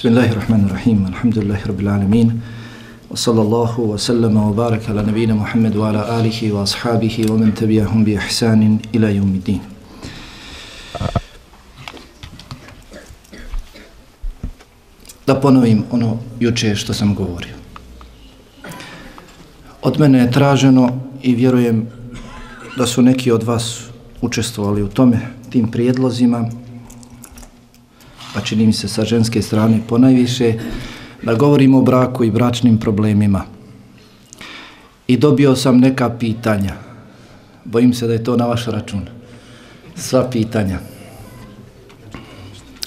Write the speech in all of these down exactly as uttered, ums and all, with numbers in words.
Bismillahirrahmanirrahim, alhamdulillahirabbil alamin, wa sallallahu wa sallama wa baraka ala nabina Muhammad wa ala alihi wa ashabihi wa man tabi'ahum bi ihsanin ila yawmiddin. Da ponovim ono juče što sam govorio. Od mene je traženo i vjerujem da su neki od vas učestvovali u tome, tim prijedlozima, pa čini mi se sa ženske strane ponajviše, da govorimo o braku i bračnim problemima. I dobio sam neka pitanja. Bojim se da je to na vaš račun. Sva pitanja.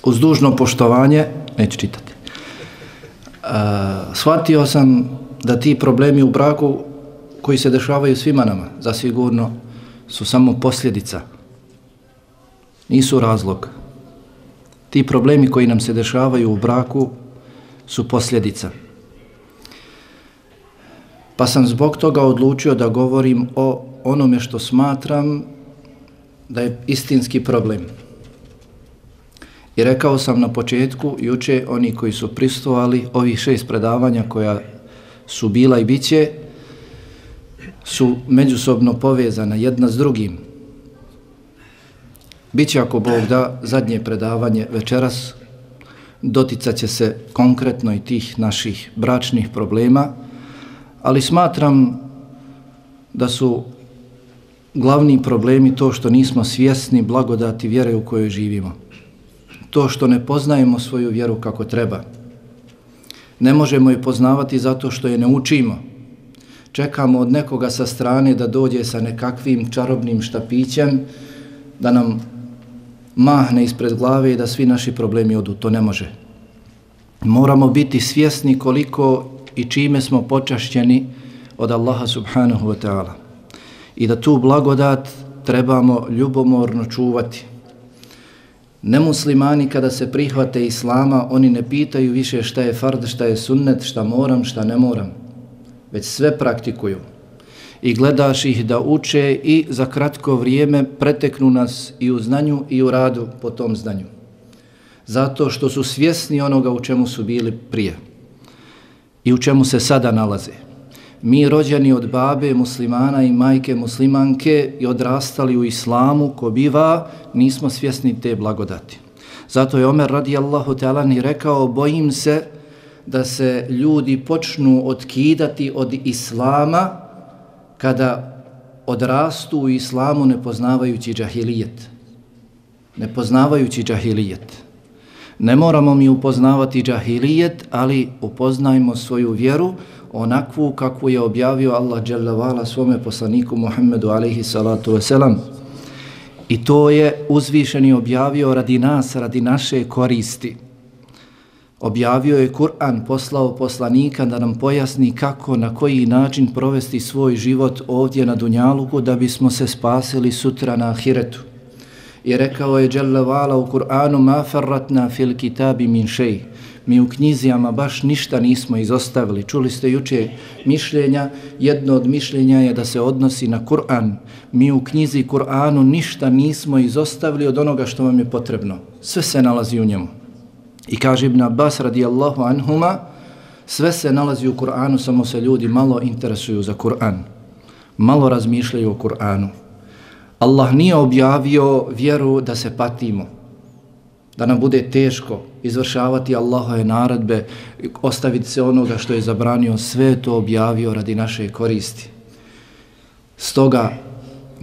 Uz dužno poštovanje, neću čitati. Uh, shvatio sam da ti problemi u braku koji se dešavaju svima nama, zasigurno su samo posljedica. Nisu razlog. Ti problemi koji nam se dešavaju u braku su posljedica. Pa sam zbog toga odlučio da govorim o onome što smatram da je istinski problem. I rekao sam na početku, juče, oni koji su prisustvovali ovih šest predavanja koja su bila i bit će, su međusobno povezana jedna s drugim. Biće, ako Bog da, zadnje predavanje večeras, doticat će se konkretno i tih naših bračnih problema, ali smatram da su glavni problemi to što nismo svjesni blagodati vjere u kojoj živimo. To što ne poznajemo svoju vjeru kako treba. Ne možemo je poznavati zato što je ne učimo. Čekamo od nekoga sa strane da dođe sa nekakvim čarobnim štapićem, da nam mahne ispred glave i da svi naši problemi odu. To ne može. Moramo biti svjesni koliko i čime smo počašćeni od Allaha subhanahu wa ta'ala i da tu blagodat trebamo ljubomorno čuvati. Nemuslimani kada se prihvate Islama, oni ne pitaju više šta je fard, šta je sunnet, šta moram, šta ne moram, već sve praktikuju. I gledaš ih da uče i za kratko vrijeme preteknu nas i u znanju i u radu po tom znanju. Zato što su svjesni onoga u čemu su bili prije i u čemu se sada nalaze. Mi rođeni od babe muslimana i majke muslimanke i odrastali u islamu ko biva, nismo svjesni te blagodati. Zato je Omer radijallahu teala rekao, bojim se da se ljudi počnu otkidati od islama kada odrastu u islamu ne poznavajući džahilijet. Ne poznavajući džahilijet. Ne moramo mi upoznavati džahilijet, ali upoznajmo svoju vjeru onakvu kakvu je objavio Allah dželle ve ala svome poslaniku Muhammadu alejhi salatu ve selam. I to je uzvišeni objavio radi nas, radi naše koristi. Objavio je Kur'an, poslao poslanika da nam pojasni kako, na koji način provesti svoj život ovdje na Dunjaluku da bismo se spasili sutra na ahiretu. I rekao je dželle ve ala u Kur'anu, ma farratna fil kitabi min šej. Mi u knjizijama baš ništa nismo izostavili. Čuli ste juče mišljenja, jedno od mišljenja je da se odnosi na Kur'an. Mi u knjizi Kur'anu ništa nismo izostavili od onoga što vam je potrebno. Sve se nalazi u njemu. I kaže Ibn Abbas radijallahu anhuma, sve se nalazi u Kur'anu, samo se ljudi malo interesuju za Kur'an. Malo razmišljaju o Kur'anu. Allah nije objavio vjeru da se patimo, da nam bude teško izvršavati Allahove naredbe, ostaviti se onoga što je zabranio, sve to objavio radi naše koristi. Stoga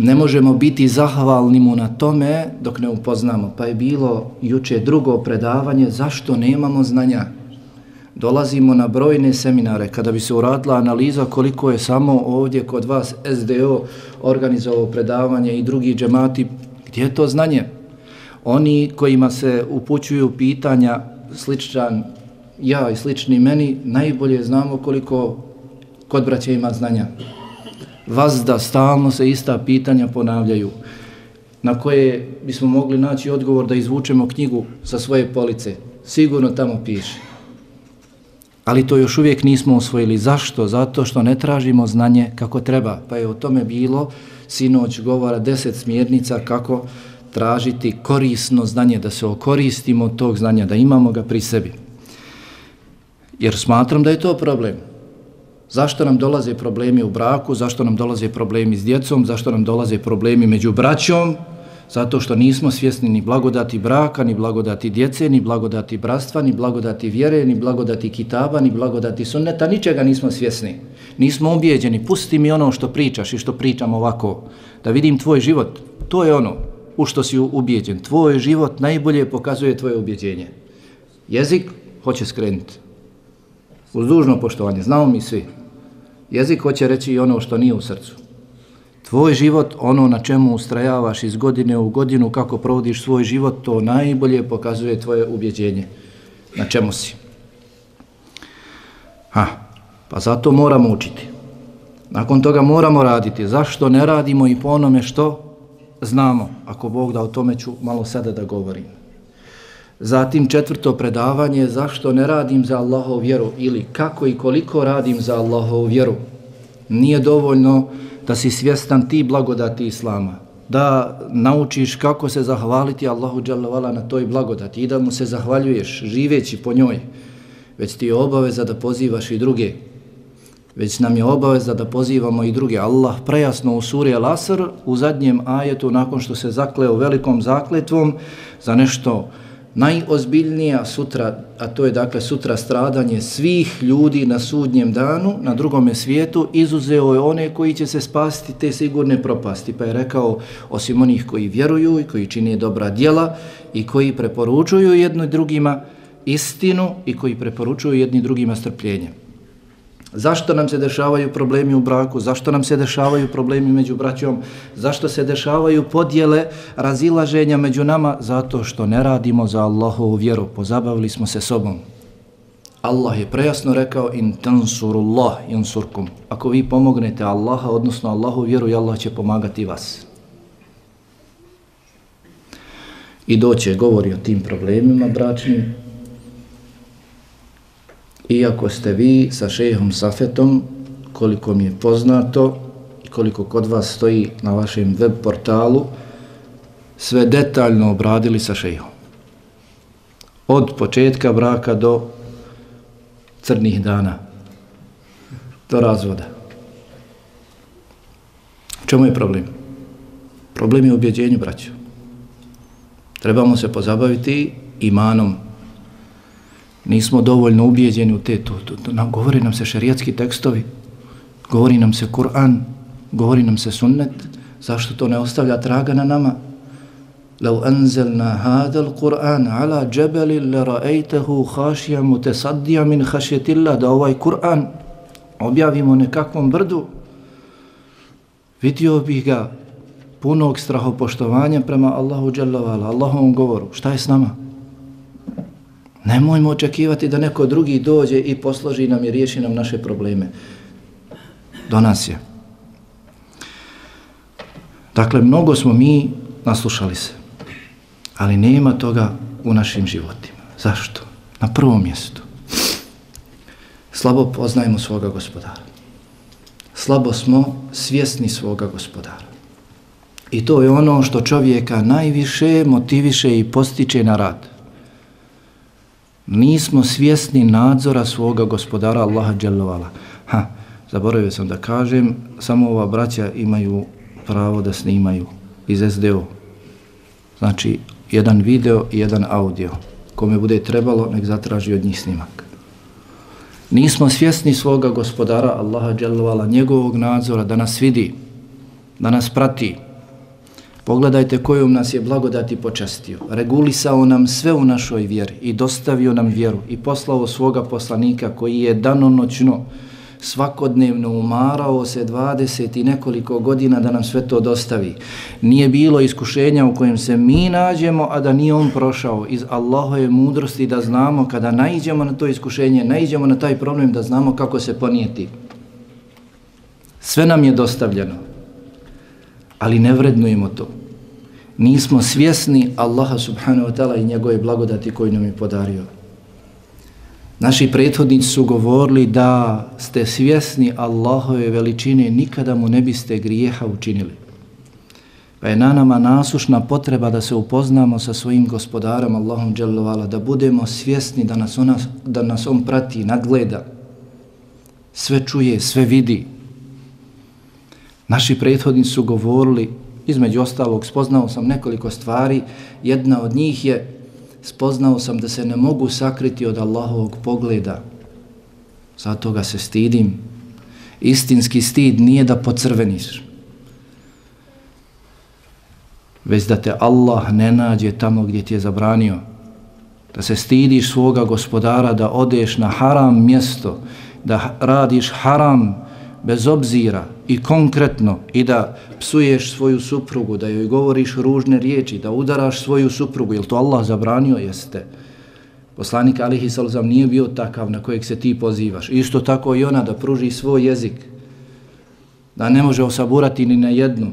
ne možemo biti zahvalni mu na tome dok ne upoznamo. Pa je bilo juče drugo predavanje zašto nemamo znanja. Dolazimo na brojne seminare. Kada bi se uradila analiza koliko je samo ovdje kod vas S D O organizovao predavanje i drugi džemati, gdje je to znanje? Oni kojima se upućuju pitanja sličan ja i slični meni, najbolje znamo koliko kod braća ima znanja. Vazda, stalno se ista pitanja ponavljaju, na koje bismo mogli naći odgovor da izvučemo knjigu sa svoje police. Sigurno tamo piše. Ali to još uvijek nismo usvojili. Zašto? Zato što ne tražimo znanje kako treba. Pa je o tome bilo sinoć govora deset smjernica kako tražiti korisno znanje, da se okoristimo tog znanja, da imamo ga pri sebi. jer smatram da je to problem. Zašto nam dolaze problemi u braku, zašto nam dolaze problemi s djecom, zašto nam dolaze problemi među braćom? Zato što nismo svjesni ni blagodati braka, ni blagodati djece, ni blagodati bratstva, ni blagodati vjere, ni blagodati kitaba, ni blagodati sunneta, ničega nismo svjesni. Nismo ubijeđeni, pusti mi ono što pričaš i što pričam ovako, da vidim tvoj život, to je ono u što si ubijeđen. Tvoj život najbolje pokazuje tvoje ubijeđenje. Jezik hoće skrenuti. Uz dužno poštovanje, znamo mi svi. Jezik hoće reći i ono što nije u srcu. Tvoj život, ono na čemu ustrajavaš iz godine u godinu, kako provodiš svoj život, to najbolje pokazuje tvoje ubjeđenje. Na čemu si? Ha, pa zato moramo učiti. Nakon toga moramo raditi. Zašto ne radimo i po onome što znamo? Ako Bog da, o tome ću malo sada da govorim. Zatim četvrto predavanje, zašto ne radim za Allahovu vjeru ili kako i koliko radim za Allahovu vjeru. Nije dovoljno da si svjestan ti blagodati Islama, da naučiš kako se zahvaliti Allahu dželle ve ala na toj blagodati i da mu se zahvaljuješ živeći po njoj, već ti je obaveza da pozivaš i druge. Već nam je obaveza da pozivamo i druge. Allah prejasno u suri El Asr, u zadnjem ajetu, nakon što se zakleo velikom zakletvom za nešto najozbiljnija sutra, a to je dakle sutra stradanje svih ljudi na sudnjem danu, na drugome svijetu, izuzeo je one koji će se spasiti te sigurne propasti. Pa je rekao, osim onih koji vjeruju i koji čine dobra djela i koji preporučuju jedni drugima istinu i koji preporučuju jedni drugima strpljenje. Zašto nam se dešavaju problemi u braku, zašto nam se dešavaju problemi među braćom, zašto se dešavaju podjele, razilaženja među nama? Zato što ne radimo za Allahovu vjeru, pozabavili smo se sobom. Allah je prejasno rekao, in tansurullah yansurkum. Ako vi pomognete Allaha, odnosno Allahovu vjeru, Allah će pomagati vas. I doće govori o tim problemima bračnim. Iako ste vi sa šejhom Safetom, koliko mi je poznato i koliko kod vas stoji na vašem web portalu, sve detaljno obradili sa šejhom. Od početka braka do crnih dana, do razvoda. U čemu je problem? Problem je u ubjeđenju, braću. Trebamo se pozabaviti imanom. Nismo dovoljno ubijeđeni u te, to, to, to, nam, govori nam se šerijatski tekstovi, govori nam se Kur'an, govori nam se sunnet, zašto to ne ostavlja traga na nama? لَوْ أَنْزَلْنَا هَذَا الْقُرْآنَ عَلَى جَبَلِ لَرَأَيْتَهُ خَاشِيَ مُتَسَدِّيَ مِنْ خَشْيَةِ اللَّهِ, da ovaj Kur'an objavimo nekakvom brdu, vidio bih ga punog strahopoštovanja prema Allahu dželle ve ala, Allahovom govoru. Šta je s nama? Nemojmo očekivati da neko drugi dođe i posloži nam i riješi nam naše probleme. Do nas je. Dakle, mnogo smo mi naslušali se, ali nema toga u našim životima. Zašto? Na prvom mjestu, slabo poznajemo svoga gospodara. Slabo smo svjesni svoga gospodara. I to je ono što čovjeka najviše motiviše i postiče na rad. Nismo svjesni nadzora svoga gospodara Allaha dželle ve ala. Ha, zaboravio sam da kažem, samo ova braća imaju pravo da snimaju iz S D O. Znači, jedan video i jedan audio. Kome bude trebalo, nek zatraži od njih snimak. Nismo svjesni svoga gospodara Allaha dželle ve ala, njegovog nadzora, da nas vidi, da nas prati. Pogledajte kojom nas je blagodati počastio. Regulisao nam sve u našoj vjeri i dostavio nam vjeru i poslao svoga poslanika koji je danonoćno, svakodnevno umarao se dvadeset i nekoliko godina da nam sve to dostavi. Nije bilo iskušenja u kojem se mi nađemo, a da nije on prošao. Iz Allahove mudrosti da znamo, kada naiđemo na to iskušenje, naiđemo na taj problem, da znamo kako se ponijeti. Sve nam je dostavljeno, ali ne vrednujemo to. Nismo svjesni Allaha subhanahu wa ta'ala i njegove blagodati koju nam je podario. Naši prethodnici su govorili, da ste svjesni Allahove veličine, nikada mu ne biste grijeha učinili. Pa je na nama nasušna potreba da se upoznamo sa svojim gospodarom Allahom dželle ve ala, da budemo svjesni da nas, ona, da nas on prati, nadgleda, sve čuje, sve vidi. Naši prethodnici su govorili, između ostalog spoznao sam nekoliko stvari, jedna od njih je spoznao sam da se ne mogu sakriti od Allahovog pogleda, zato ga se stidim. Istinski stid nije da pocrveniš, već da te Allah ne nađe tamo gdje ti je zabranio. Da se stidiš svoga gospodara, da odeš na haram mjesto, da radiš haram bez obzira i konkretno, i da psuješ svoju suprugu, da joj govoriš ružne riječi, da udaraš svoju suprugu. Jel to Allah zabranio? Jeste. Poslanik alejhi salatu ve selam nije bio takav na kojeg se ti pozivaš. Isto tako i ona da pruži svoj jezik, da ne može osaburati ni na jednu,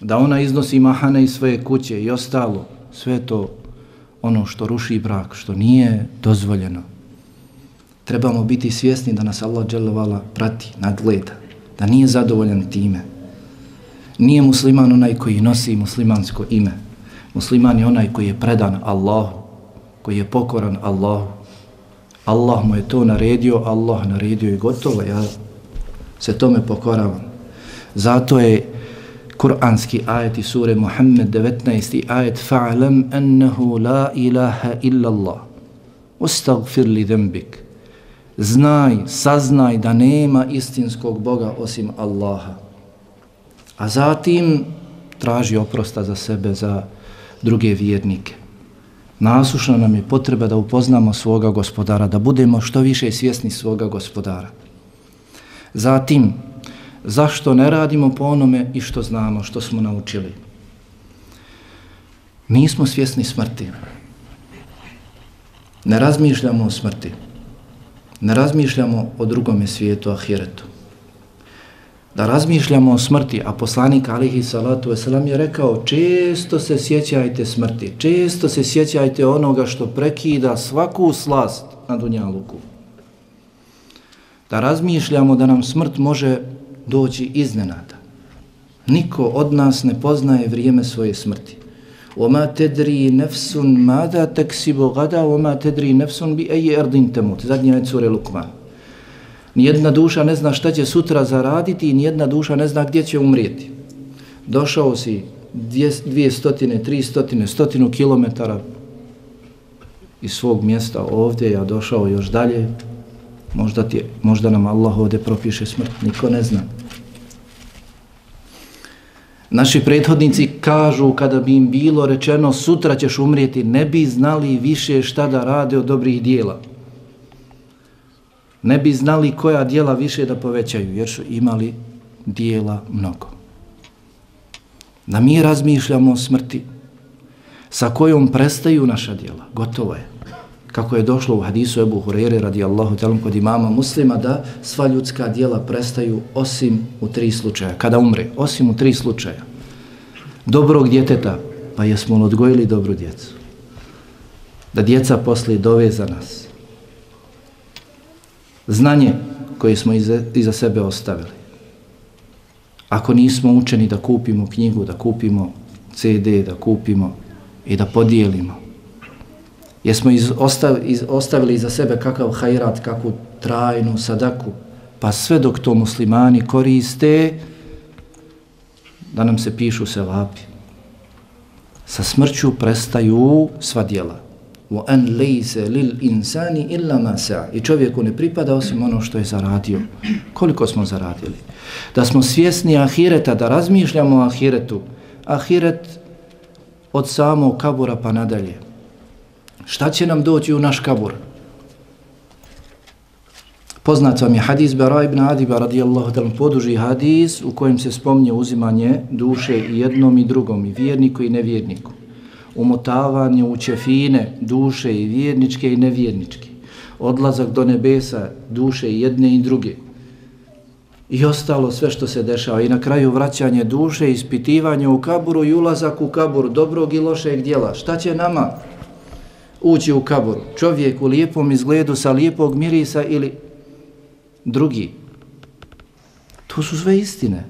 da ona iznosi mahane iz svoje kuće i ostalo. Sve to ono što ruši brak, što nije dozvoljeno. Trebamo biti svjesni da nas Allah dželle ve ala prati, nadgleda, da nije zadovoljan time. Nije musliman onaj koji nosi muslimansko ime. Musliman je onaj koji je predan Allahu, koji je pokoran Allahu. Allah mu je to naredio, Allah naredio i gotovo, ja se tome pokoravam. Zato je kur'anski ajet iz sure Muhammed devetnaesti ajet fa'lam annahu la ilaha illa Allah wastaghfir li dhanbik. Znaj, saznaj da nema istinskog Boga osim Allaha. A zatim traži oprosta za sebe, za druge vjernike. Nasušna nam je potreba da upoznamo svoga gospodara, da budemo što više svjesni svoga gospodara. Zatim, zašto ne radimo po onome i što znamo, što smo naučili? Nismo svjesni smrti. Ne razmišljamo o smrti. Ne razmišljamo o drugome svijetu, ahiretu. Da razmišljamo o smrti, a poslanik alejhi salatu ve selam je rekao često se sjećajte smrti, često se sjećajte onoga što prekida svaku slast na dunjaluku. Da razmišljamo da nam smrt može doći iznenada. Niko od nas ne poznaje vrijeme svoje smrti. وَمَا تَدْرِي نَفْسٌ مَاذَا تَكْسِبُ غَدَا وَمَا تَدْرِي نَفْسٌ بِأَيِّ أَرْضٍ تَمُوتُ. Zadnji ajet sure Lukman. Nijedna duša ne zna šta će sutra zaraditi i nijedna duša ne zna gdje će umrijeti. Došao si dvije stotine, tri stotine, stotinu kilometara iz svog mjesta ovdje, ja došao još dalje, možda, ti, možda nam Allah ovdje propiše smrt, niko ne zna. Naši prethodnici kažu kada bi im bilo rečeno sutra ćeš umrijeti, ne bi znali više šta da rade od dobrih dijela. Ne bi znali koja dijela više da povećaju, jer su imali dijela mnogo. Da mi razmišljamo o smrti sa kojom prestaju naša dijela, gotovo je. Kako je došlo u hadisu Ebu Hureyre radijallahu teala kod imama Muslima da sva ljudska djela prestaju osim u tri slučaja. Kada umre, osim u tri slučaja. Dobrog djeteta, pa jesmo li odgojili dobru djecu? Da djeca poslije dove za nas. Znanje koje smo iza, iza sebe ostavili. Ako nismo učeni da kupimo knjigu, da kupimo ce de, da kupimo i da podijelimo. Jesmo iz, ostav, iz, ostavili iza sebe kakav hajrat, kakvu trajnu sadaku, pa sve dok to muslimani koriste, da nam se pišu sevapi. Sa smrću prestaju sva djela. وَأَنْ لَيْسَ لِلْإِنْسَانِ إِلَّا مَا سَعَ. I čovjeku ne pripada osim ono što je zaradio. Koliko smo zaradili? Da smo svjesni ahireta, da razmišljamo o ahiretu. Ahiret od samog kabura pa nadalje. Šta će nam doći u naš kabur? Poznat vam je hadis Baraa ibn Aziba radijallahu ta'ala, poduži hadis u kojem se spomnje uzimanje duše i jednom i drugom, i vjerniku i nevjerniku. Umotavanje u ćefine duše i vjerničke i nevjerničke. Odlazak do nebesa duše i jedne i druge. I ostalo sve što se dešava. I na kraju vraćanje duše, ispitivanje u kaburu i ulazak u kabur dobrog i lošeg djela. Šta će nama ući u kabur? Čovjek u lijepom izgledu, sa lijepog mirisa ili drugi. To su sve istine.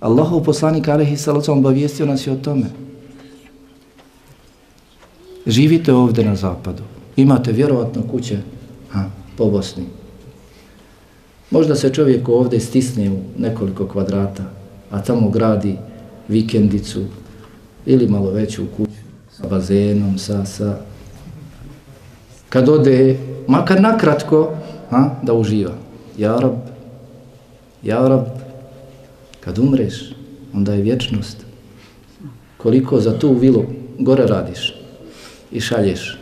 Allahov poslanik alejhi salatu ve selam obavijestio nas je o tome. Živite ovdje na zapadu. Imate vjerovatno kuće ha, po Bosni. Možda se čovjek ovdje stisne u nekoliko kvadrata, a tamo gradi vikendicu ili malo veću kuću sa bazenom, sa, sa... Kad ode, makar nakratko, ha, da uživa. Ja Rab, ja Rab, kad umreš, onda je vječnost. Koliko za tu vilu gore radiš i šalješ.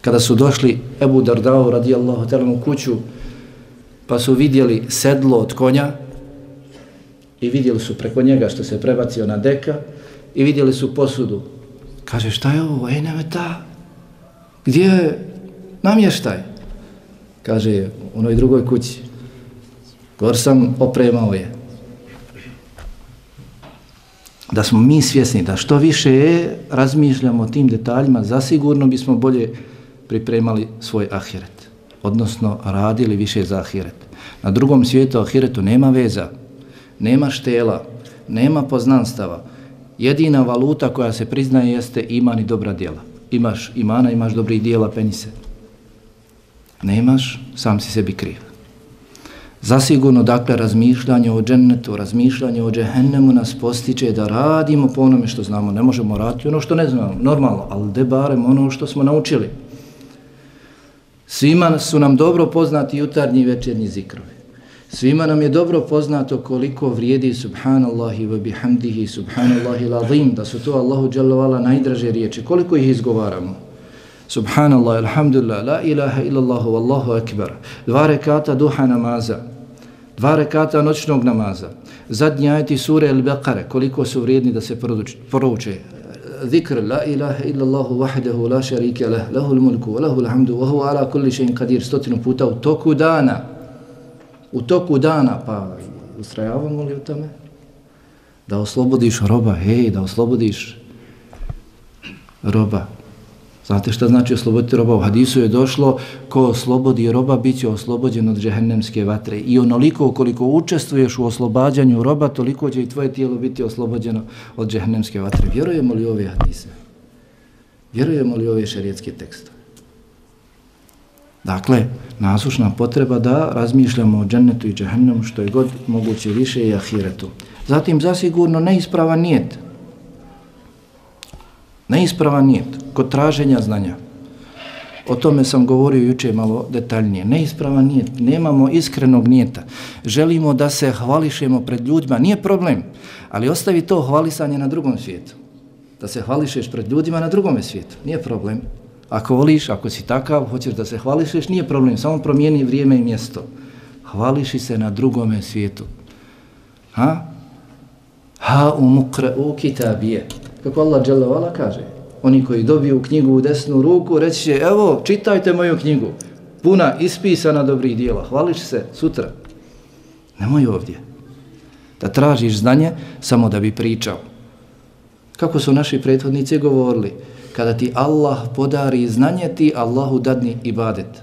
Kada su došli Ebu Derda radijallahu teala u kuću, pa su vidjeli sedlo od konja i vidjeli su preko njega što se prebacio na deka i vidjeli su posudu. Kaže, šta je ovo? Ej, nema ta. Gdje je namještaj? Kaže, u onoj drugoj kući. Gor sam opremao je. Da smo mi svjesni da što više razmišljamo o tim detaljima, zasigurno bismo bolje pripremali svoj ahiret. Odnosno, radili više za ahiret. Na drugom svijetu ahiretu nema veza, nema štela, nema poznanstava. Jedina valuta koja se priznaje jeste iman i dobra djela. Imaš imana, imaš dobrih djela, peni se. Nemaš, sam si sebi kriv. Zasigurno, dakle, razmišljanje o džennetu, razmišljanje o džehennemu nas postiče da radimo po onome što znamo. Ne možemo raditi ono što ne znamo, normalno, ali de barem ono što smo naučili. Svima su nam dobro poznati jutarnji i večernji zikrovi. Svima nam je dobro poznato koliko vrijedi subhanallahi wa bihamdihi, subhanallahi l'azim, da su to Allahu dželle ve ala najdraže riječi. Koliko ih izgovaramo? Subhanallah, alhamdulillah, la ilaha illallahu, Allahu akbar. Dva rekata duha namaza, dva rekata noćnog namaza, zadnji ajeti sure El-Bekare, koliko su vrijedni da se prouče. Zikr, la ilaha illallahu, wahdahu, la šarike, lahul mulku, lahul hamdu, wahu ala kulli še'in qadir, stotinu puta u toku dana. U toku dana, pa ustrajavamo li u tome? Da oslobodiš roba, hej, da oslobodiš roba. Znate šta znači osloboditi roba? U hadisu je došlo, ko oslobodi roba, bit će oslobođen od džehennemske vatre. I onoliko koliko učestvuješ u oslobađanju roba, toliko će i tvoje tijelo biti oslobođeno od džehennemske vatre. Vjerujemo li ove hadise? Vjerujemo li ove šerijetske tekste? Dakle, nasušna potreba da razmišljamo o džennetu i džehennemu što je god moguće više i ahiretu. Zatim, zasigurno, neispravan nijet. Neispravan nijet kod traženja znanja. O tome sam govorio juče malo detaljnije. Neispravan nijet, nemamo iskrenog nijeta. Želimo da se hvališemo pred ljudima, nije problem, ali ostavi to hvalisanje na drugom svijetu. Da se hvališeš pred ljudima na drugom svijetu, nije problem. Ako voliš, ako si takav, hoćeš da se hvališeš, nije problem, samo promijeni vrijeme i mjesto. Hvališi se na drugome svijetu. Ha? Ha umukra'u kitabije. Kako Allah dželle ve ala kaže, oni koji dobiju knjigu u desnu ruku, reći će, evo, čitajte moju knjigu, puna ispisana dobrih dijela, hvališ se sutra. Nemoj ovdje da tražiš znanje samo da bi pričao. Kako su naši prethodnici govorili, kada ti Allah podari znanje, ti Allahu dadni ibadet.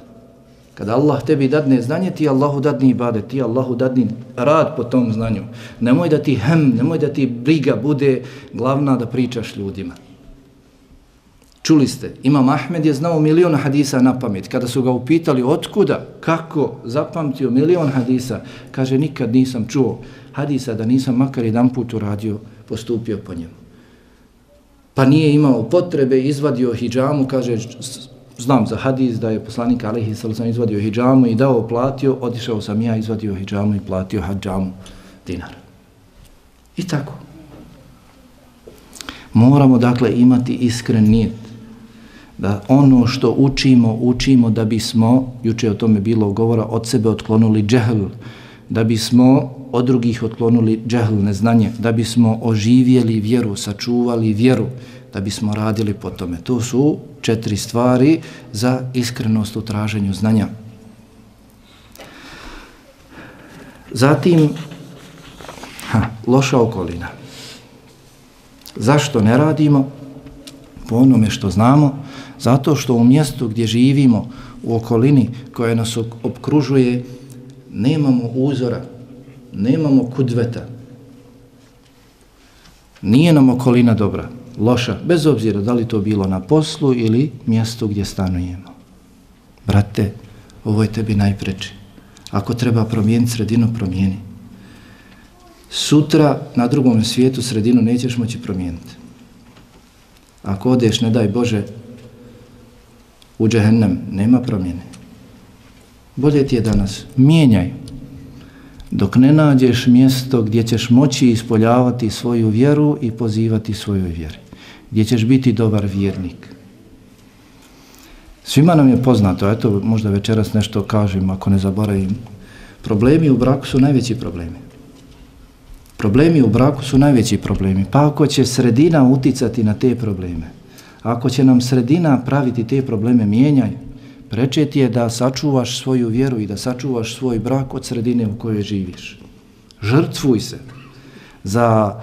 Kada Allah tebi dadne znanje, ti Allahu dadni ibadet, ti Allahu dadni rad po tom znanju. Nemoj da ti hem, nemoj da ti briga bude glavna da pričaš ljudima. Čuli ste, Imam Ahmed je znao milion hadisa na pamet. Kada su ga upitali otkuda, kako zapamtio milion hadisa, kaže nikad nisam čuo hadisa da nisam makar jedan put uradio, postupio po njemu. Pa nije imao potrebe, izvadio hidžamu, kaže, znam za hadis da je poslanik alejhi salatu ve selam izvadio hidžamu i dao, platio, otišao sam ja, izvadio hidžamu i platio hadžamu dinar. I tako. Moramo, dakle, imati iskren nijet da ono što učimo, učimo da bismo, juče o tome bilo govora, od sebe otklonuli džehl, da bismo od drugih otklonuli džehl, neznanje, da bismo oživjeli vjeru, sačuvali vjeru, da bismo radili po tome. To su četiri stvari za iskrenost u traženju znanja. Zatim, ha, loša okolina. Zašto ne radimo po onome što znamo? Zato što u mjestu gdje živimo, u okolini koja nas okružuje, nemamo uzora, nemamo kudveta, Nije nam okolina dobra, loša, bez obzira da li to bilo na poslu ili mjestu gdje stanujemo. Brate, ovo je tebi najpreče. Ako treba promijeniti sredinu, promijeni. Sutra na drugom svijetu sredinu nećeš moći promijeniti. Ako odeš, ne daj Bože, u džehennem, nema promjene. Bolje ti je danas. Mijenjaj. Dok ne nađeš mjesto gdje ćeš moći ispoljavati svoju vjeru i pozivati svojoj vjeri. Gdje ćeš biti dobar vjernik. Svima nam je poznato, eto možda večeras nešto kažem ako ne zaboravim. Problemi u braku su najveći problemi. Problemi u braku su najveći problemi. Pa ako će sredina uticati na te probleme, ako će nam sredina praviti te probleme, mijenjaj. Preče ti je da sačuvaš svoju vjeru i da sačuvaš svoj brak od sredine u kojoj živiš. Žrtvuj se. Za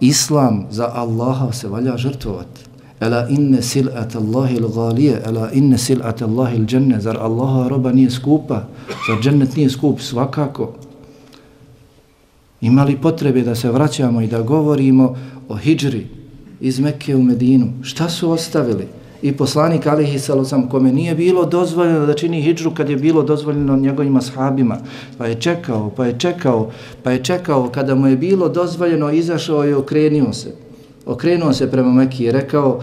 Islam, za Allaha se valja žrtvovati. Ela inne sil'at Allahi l'galije, ela inne sil'at Allahi l'đenne. Zar Allaha roba nije skupa? Zar džennet nije skup? Svakako. Ima li potrebe da se vraćamo i da govorimo o hidžri iz Mekke u Medinu? Šta su ostavili? I poslanik alejhi salatu ve selam kome nije bilo dozvoljeno da čini hidžru kad je bilo dozvoljeno njegovim ashabima. Pa je čekao, pa je čekao, pa je čekao. Kada mu je bilo dozvoljeno, izašao je i okrenuo se. Okrenuo se prema Mekki i rekao: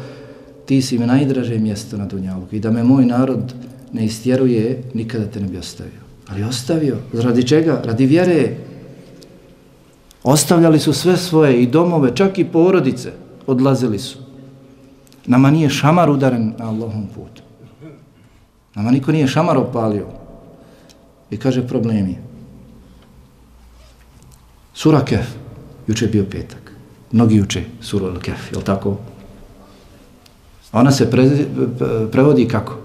ti si mi najdraže mjesto na dunjaluku i da me moj narod ne istjeruje, nikada te ne bi ostavio. Ali ostavio. Radi čega? Radi vjere. Ostavljali su sve svoje i domove, čak i porodice. Odlazili su. Nama nije šamar udaren na Allahovom putu. Nama niko nije šamar opalio. I kaže problemi. Sura Kef. Juče je bio petak. Mnogi juče Sura El Kefi, je li tako? A ona se pre, prevodi kako?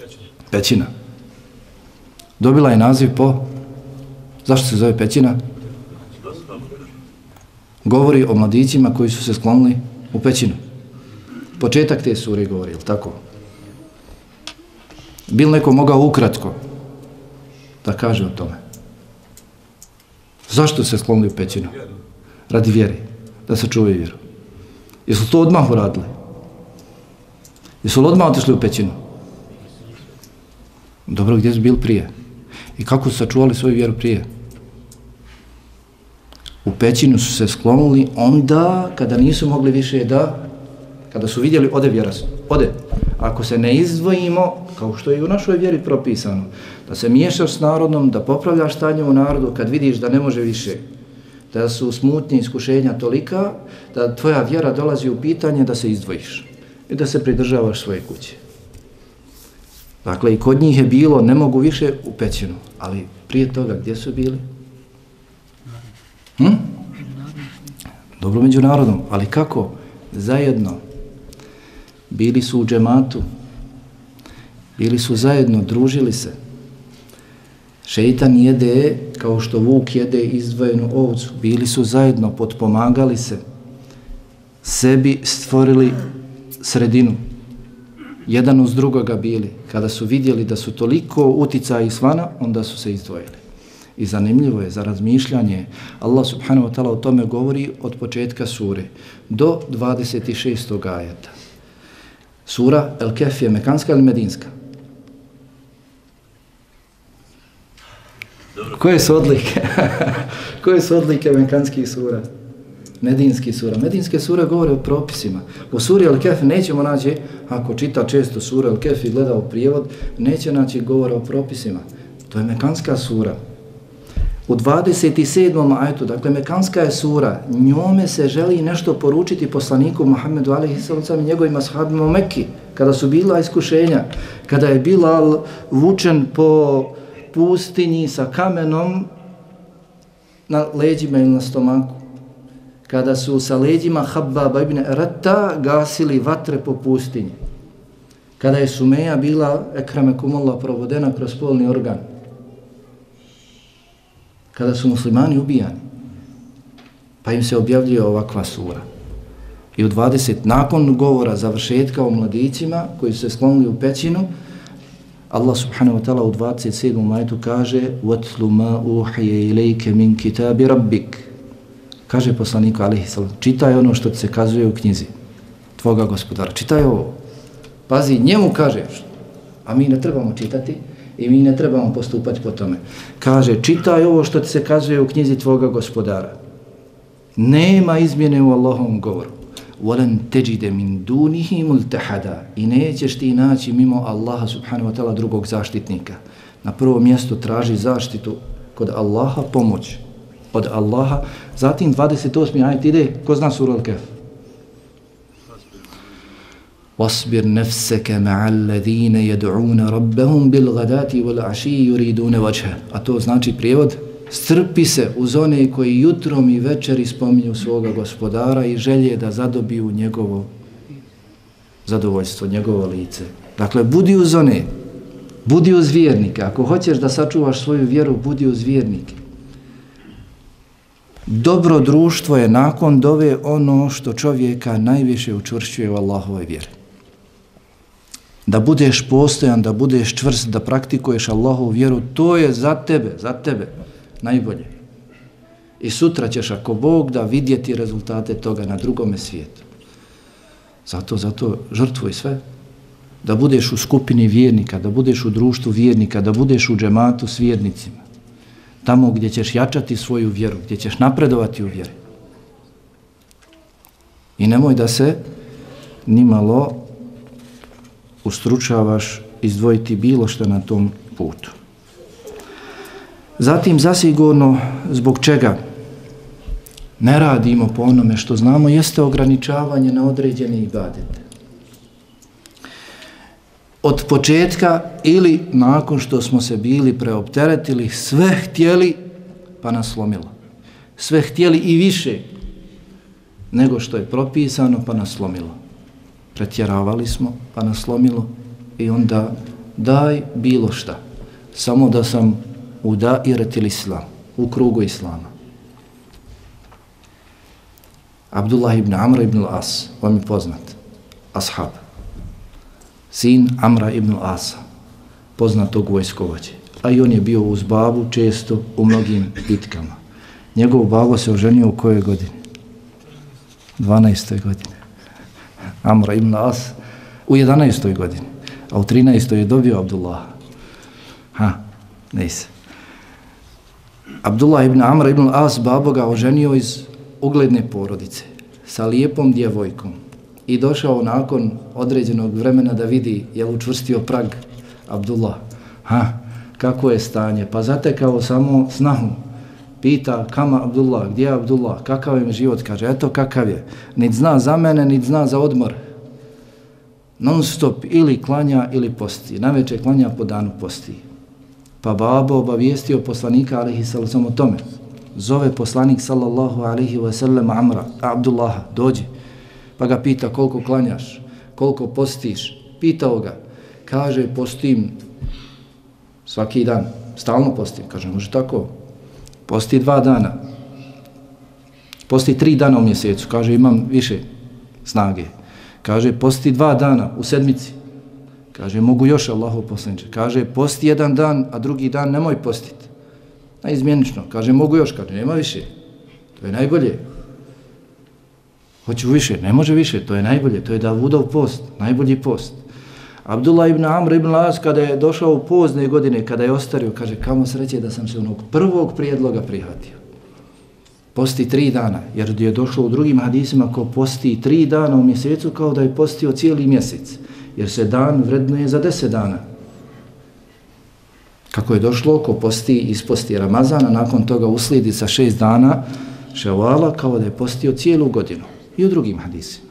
Pećina. Pećina. Dobila je naziv po... Zašto se zove pećina? Govori o mladićima koji su se sklonili u pećinu. Početak te sure govori, ili tako? Bil neko mogao ukratko da kaže o tome? Zašto se sklonili u pećinu? Radi vjeri, da se čuvaju vjeru. Jesu to odmah uradili? Jesu li odmah otišli u pećinu? Dobro, gdje su bili prije? I kako su sačuvali svoju vjeru prije? U pećinu su se sklonili onda kada nisu mogli više da... Kada su vidjeli, ode vjera, ode. Ako se ne izdvojimo, kao što je i u našoj vjeri propisano, da se miješaš s narodom, da popravljaš stanje u narodu, kad vidiš da ne može više, da su smutnje iskušenja tolika, da tvoja vjera dolazi u pitanje, da se izdvojiš i da se pridržavaš svoje kuće. Dakle, i kod njih je bilo, ne mogu više u pećinu, ali prije toga gdje su bili? Hm? Dobro, među narodom, ali kako? Zajedno. Bili su u džematu, bili su zajedno, družili se. Šeitan jede, kao što vuk jede izdvojenu ovcu, bili su zajedno, potpomagali se, sebi stvorili sredinu, jedan uz drugoga bili. Kada su vidjeli da su toliko uticaja izvana, onda su se izdvojili. I zanimljivo je za razmišljanje, Allah subhanahu wa ta'ala o tome govori od početka sure do dvadeset šestog ajeta. Sura El Kefi je mekanska ili medinska? Koje su odlike? Koje su odlike mekanskih sura? Medinskih sura. Medinske sure govore o propisima. U suri El Kefi nećemo naći, ako čita često sura El Kefi i gleda u prijevod, neće naći govora o propisima. To je mekanska sura. U dvadeset sedmom ajetu, dakle mekanska je sura, njome se želi nešto poručiti poslaniku Muhammedu alejhi salatu ve selam i njegovim ashabima u Mekki, kada su bila iskušenja, kada je Bilal vučen po pustinji sa kamenom na leđima ili na stomaku, kada su sa leđima Habbaba ibn Rata gasili vatre po pustinji, kada je Sumeja bila, ekramekumullah, provodena kroz polni organ, kada su muslimani ubijani, pa im se objavljuje ovakva sura. I u dvadeset, nakon govora završetka o mladićima koji su se sklonili u pećinu, Allah subhanahu wa ta'ala u dvadeset sedmom ajetu kaže: وَتْلُ مَا أُوحِيَ إِلَيْكَ مِنْ كِتَابِ رَبِّكَ Kaže poslaniku alejhi selam, čitaj ono što ti se kazuje u knjizi tvoga gospodara. Čitaj ovo. Pazi, njemu kaže, a mi ne trebamo čitati i mi ne trebamo postupati po tome. Kaže, čitaj ovo što ti se kazuje u knjizi tvoga gospodara. Nema izmjene u Allahovom govoru. وَلَنْ تَجِدَ مِنْ دُونِهِ مُلْتَحَدًا. I nećeš ti naći mimo Allaha subhanahu wa ta'ala drugog zaštitnika. Na prvo mjesto traži zaštitu kod Allaha, pomoć od Allaha. Zatim dvadeset osmi ajet ide, ko zna sura El Kefi? وَاصْبِرْ نَفْسَكَ مَعَ الَّذِينَ يَدْعُونَ رَبَّهُمْ بِالْغَدَاتِ وَالْعَشِيِّ يُرِيدُونَ وَجْهَهُ. A to znači prijevod, strpi se uz one koji jutrom i večeri spominju svoga gospodara i želje da zadobiju njegovo zadovoljstvo, njegovo lice. Dakle, budi uz one, budi uz vjernike. Ako hoćeš da sačuvaš svoju vjeru, budi uz vjernike. Dobro društvo je nakon dove ono što čovjeka najviše učvršćuje u Allahovoj vjeri. Da budeš postojan, da budeš čvrst, da praktikuješ Allahovu vjeru, to je za tebe, za tebe najbolje. I sutra ćeš, ako Bog da, vidjeti rezultate toga na drugome svijetu. Zato, zato žrtvuj sve. Da budeš u skupini vjernika, da budeš u društvu vjernika, da budeš u džematu s vjernicima. Tamo gdje ćeš jačati svoju vjeru, gdje ćeš napredovati u vjeri. I nemoj da se nimalo ustručavaš izdvojiti bilo što na tom putu. Zatim, zasigurno, zbog čega ne radimo po onome što znamo, jeste ograničavanje na određene ibadete. Od početka ili nakon što smo se bili preopteretili, sve htjeli, pa nas slomilo. Sve htjeli i više nego što je propisano, pa nas slomilo. Pretjeravali smo, pa nas slomilo i onda daj bilo šta. Samo da sam u dairetil islam, u krugu islama. Abdullah ibn Amra ibn As, vam je poznat, ashab, sin Amra ibn Asa, poznatog vojskovođe. A i on je bio uz babu često u mnogim bitkama. Njegov babo se oženio u koje godine? dvanaestoj godine. Amra ibn As u jedanaestoj godini, a u trinaestoj je dobio Abdullaha. Ha, ne se. Abdullah ibn Amr ibn As babo ga oženio iz ugledne porodice sa lijepom djevojkom i došao nakon određenog vremena da vidi je li učvrstio prag Abdullah. Ha, kako je stanje? Pa zatekao samo snahu. Pita kama Abdullah, gdje je Abdullah, kakav je mi život? Kaže, eto kakav je. Niti zna za mene, niti zna za odmor. Non stop ili klanja ili posti. Naveče klanja, po danu posti. Pa babo obavijestio poslanika alejhi selam o tome. Zove poslanik sallallahu alejhi we sellem Amra, Abdullaha, dođi. Pa ga pita koliko klanjaš, koliko postiš. Pitao ga, kaže postim svaki dan, stalno postim. Kaže, može tako? Posti dva dana. Posti tri dana u mjesecu. Kaže, imam više snage. Kaže, posti dva dana u sedmici. Kaže, mogu još, Allahov poslaniče. Kaže, posti jedan dan, a drugi dan nemoj postiti. Najizmjenično. Kaže, mogu još. Kaže, nema više. To je najbolje. Hoću više. Ne može više. To je najbolje. To je Davudov post. Najbolji post. Abdullah ibn Amr ibn As, kada je došao u pozne godine, kada je ostario, kaže, kamo sreće da sam se onog prvog prijedloga prihvatio. Posti tri dana, jer je došlo u drugim hadisima ko posti tri dana u mjesecu, kao da je postio cijeli mjesec, jer se dan vrednuje za deset dana. Kako je došlo, ko posti, isposti Ramazana, nakon toga uslijedi sa šest dana ševala, kao da je postio cijelu godinu. I u drugim hadisima.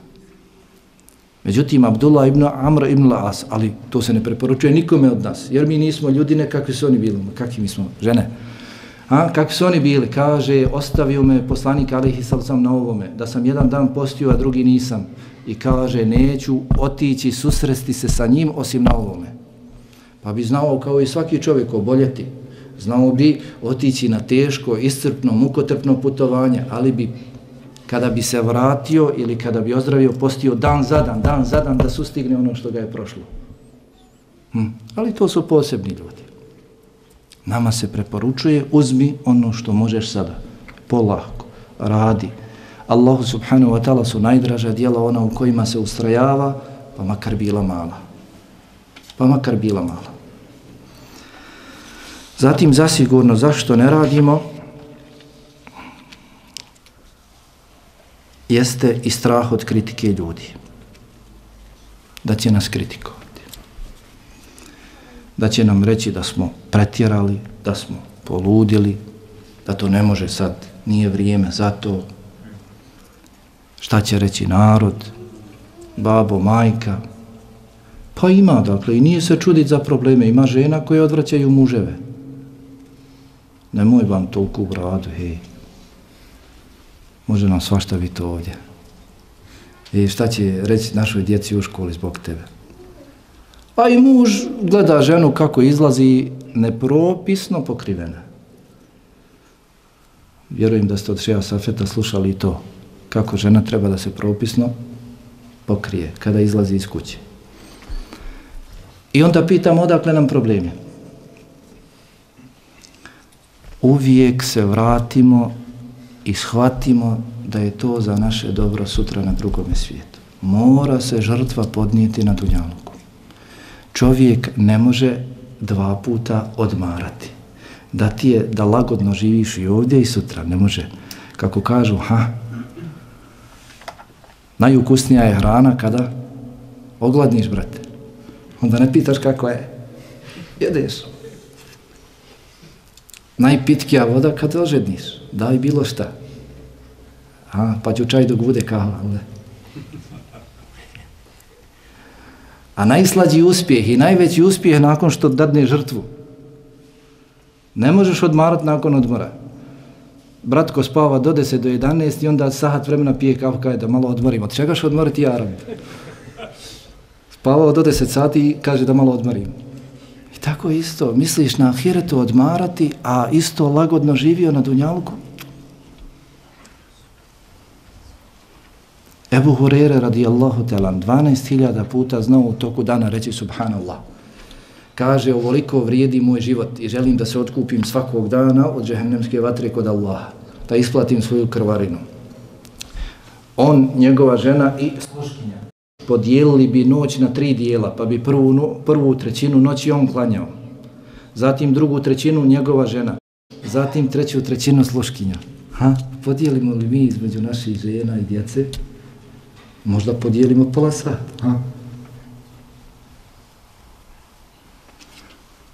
Međutim, Abdullah ibn Amr ibn As, ali to se ne preporučuje nikome od nas, jer mi nismo ljudi nekakvi su oni bili, kakvi mi smo, žene. A, kakvi su oni bili, kaže, ostavio me poslanik alejhi selam na ovome, da sam jedan dan postio, a drugi nisam. I kaže, neću otići, susresti se sa njim, osim na ovome. Pa bi znao, kao i svaki čovjek, oboljeti. Znao bi otići na teško, iscrpno, mukotrpno putovanje, ali bi kada bi se vratio ili kada bi ozdravio, postio dan za dan, dan za dan, da sustigne ono što ga je prošlo. Hm. Ali to su posebni ljudi. Nama se preporučuje, uzmi ono što možeš sada, polako, radi. Allahu subhanahu wa ta'ala su najdraža djela ona u kojima se ustrajava, pa makar bila mala. Pa makar bila mala. Zatim, zasigurno, zašto ne radimo, jeste i strah od kritike ljudi. Da će nas kritikovati. Da će nam reći da smo pretjerali, da smo poludili, da to ne može sad, nije vrijeme za to. Šta će reći narod, babo, majka? Pa ima, dakle, i nije se čuditi za probleme. Ima žena koje odvraćaju muževe. Nemoj vam toliko u bradu, hej. Može nam svašta biti ovdje. I šta će reći našoj djeci u školi zbog tebe? A i muž gleda ženu kako izlazi nepropisno pokrivena. Vjerujem da ste od Šeha Safeta slušali to. Kako žena treba da se propisno pokrije kada izlazi iz kuće. I onda pitamo odakle nam problemi. Uvijek se vratimo i shvatimo da je to za naše dobro sutra na drugome svijetu. Mora se žrtva podnijeti na dunjaluku. Čovjek ne može dva puta odmarati. Da ti je da lagodno živiš i ovdje i sutra, ne može. Kako kažu, ha, najukusnija je hrana kada ogladniš, brate. Onda ne pitaš kako je. Jedeš. Najpitkija voda kad ožedniš. Daj bilo šta. A, pa ću čaj dok bude kava. A najslađi uspjeh i najveći uspjeh nakon što dadneš žrtvu. Ne možeš odmarat nakon odmora. Bratko spava do deset do jedanaest i onda sahat vremena pije kavu, kaže da malo odmorim. Od čega ću odmoriti, ja Arab? Spavao do deset sati i kaže da malo odmorim. I tako isto, misliš na ahiretu odmarati, a isto lagodno živio na dunjalku? Ebu Hureyre radijallahu teala dvanaest hiljada puta znao u toku dana reći subhanallah. Kaže, ovoliko vrijedi moj život i želim da se otkupim svakog dana od džehennemske vatre kod Allaha, da isplatim svoju krvarinu. On, njegova žena i sluškinja podijelili bi noć na tri dijela, pa bi prvu, prvu trećinu noći on klanjao, zatim drugu trećinu njegova žena, zatim treću trećinu sluškinja. Ha? Podijelimo li mi između naših žena i djece? Možda podijelimo pola sata. Ha?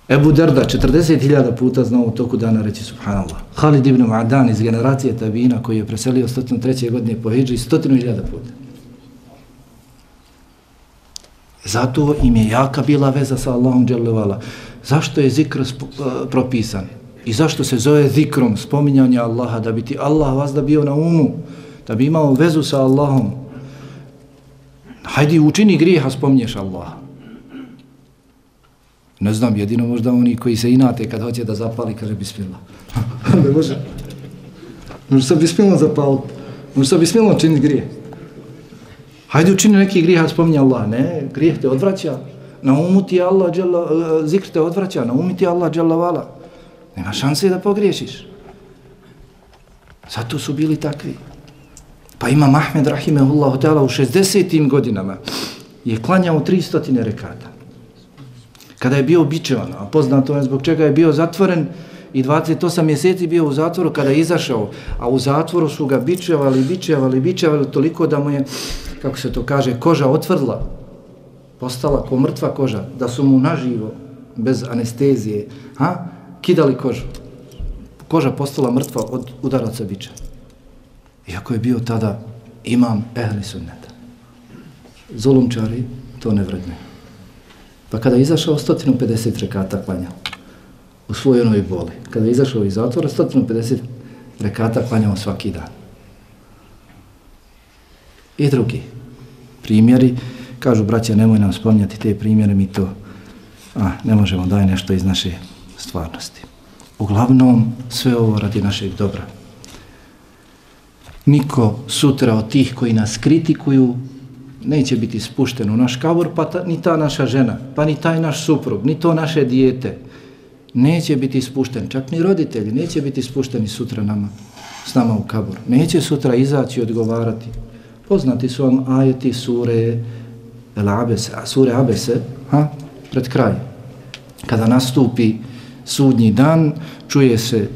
Ebu Derda četrdeset hiljada puta znao u toku dana reći subhanallah. Khalid ibn Mu'adan iz generacije Tabina koji je preselio stotinu treće godine po Hidži stotinu hiljada puta. Zato im je jaka bila veza sa Allahom dželevala. Zašto je zikr propisan? I zašto se zove zikrom spominjanja Allaha? Da bi ti Allah vas da bio na umu, da bi imao vezu sa Allahom. Hajdi učini grijeha, spominješ Allaha. Ne znam, jedino možda oni koji se inate kad hoće da zapali, kaže bismillah. Ne može. Može sa bismillah zapaliti. Može sa bismillah činiti grije. Hajde učini neki grijeh, a spominja Allah. Ne, grijeh te odvraća. Na umu ti Allah, zikr te odvraća. Na umu ti Allah, dželavala. Nema šanse da pogriješiš. Zato su bili takvi. Pa ima Mahmed Rahimahullahu teala u šezdesetim godinama je klanjao tri stotine rekata. Kada je bio bičevan, a poznato je zbog čega je bio zatvoren i dvadeset osam mjeseci bio u zatvoru kada je izašao, a u zatvoru su ga bičevali, bičevali, bičevali toliko da mu je, kako se to kaže, koža otvrdla, postala ko mrtva koža, da su mu naživo, bez anestezije, ha, kidali kožu. Koža postala mrtva od udaraca biča. Iako je bio tada imam ehli sunneta. Zulumčari to ne vredne. Pa kada je izašao, sto pedeset rekata klanjao u svojoj onoj boli. Kada je izašao iz zatvora, sto pedeset rekata klanjao svaki dan. I drugi primjeri, kažu braća, nemoj nam spominjati te primjere, mi to a, ne možemo, daj nešto iz naše stvarnosti. Uglavnom, sve ovo radi našeg dobra. Niko sutra od tih koji nas kritikuju neće biti spušten u naš kabur, pa ta, ni ta naša žena, pa ni taj naš suprug, ni to naše dijete neće biti spušten, čak ni roditelji neće biti spušteni sutra nama s nama u kabur. Neće sutra izaći i odgovarati. Poznati su vam ajeti sure El Abese, sure Abese, ha? Pred kraj. Kada nastupi sudnji dan, čuje se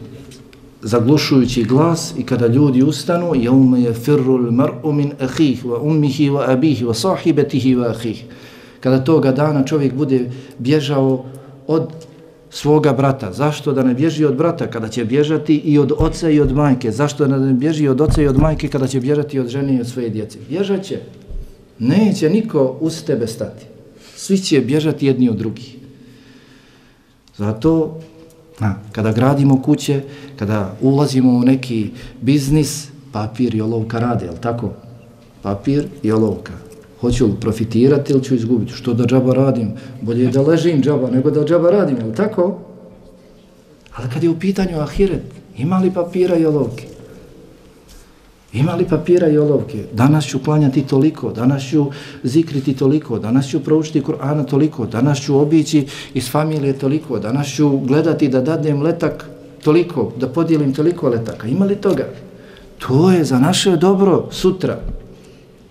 zaglušujući glas i kada ljudi ustanu, jaume je firrul mar'u min ahih, wa ummihi, wa abihi, wa sahibetihi, wa ahih. Kada toga dana čovjek bude bježao od svoga brata. Zašto da ne bježi od brata kada će bježati i od oca i od majke? Zašto da ne bježi od oca i od majke kada će bježati od žene i od svoje djece? Bježat će. Neće niko uz tebe stati. Svi će bježati jedni od drugih. Zato, a, kada gradimo kuće, kada ulazimo u neki biznis, papir i olovka rade, je li tako? Papir i olovka. Hoću li profitirati ili ću izgubiti? Što da džaba radim? Bolje je da ležim džaba nego da džaba radim, je li tako? Ali kad je u pitanju ahiret, ima li papira i olovke? Ima li papira i olovke? Danas ću klanjati toliko, danas ću zikriti toliko, danas ću proučiti Kur'ana toliko, danas ću obići iz familije toliko, danas ću gledati da dadnem letak toliko, da podijelim toliko letaka. Ima li toga? To je za naše dobro sutra.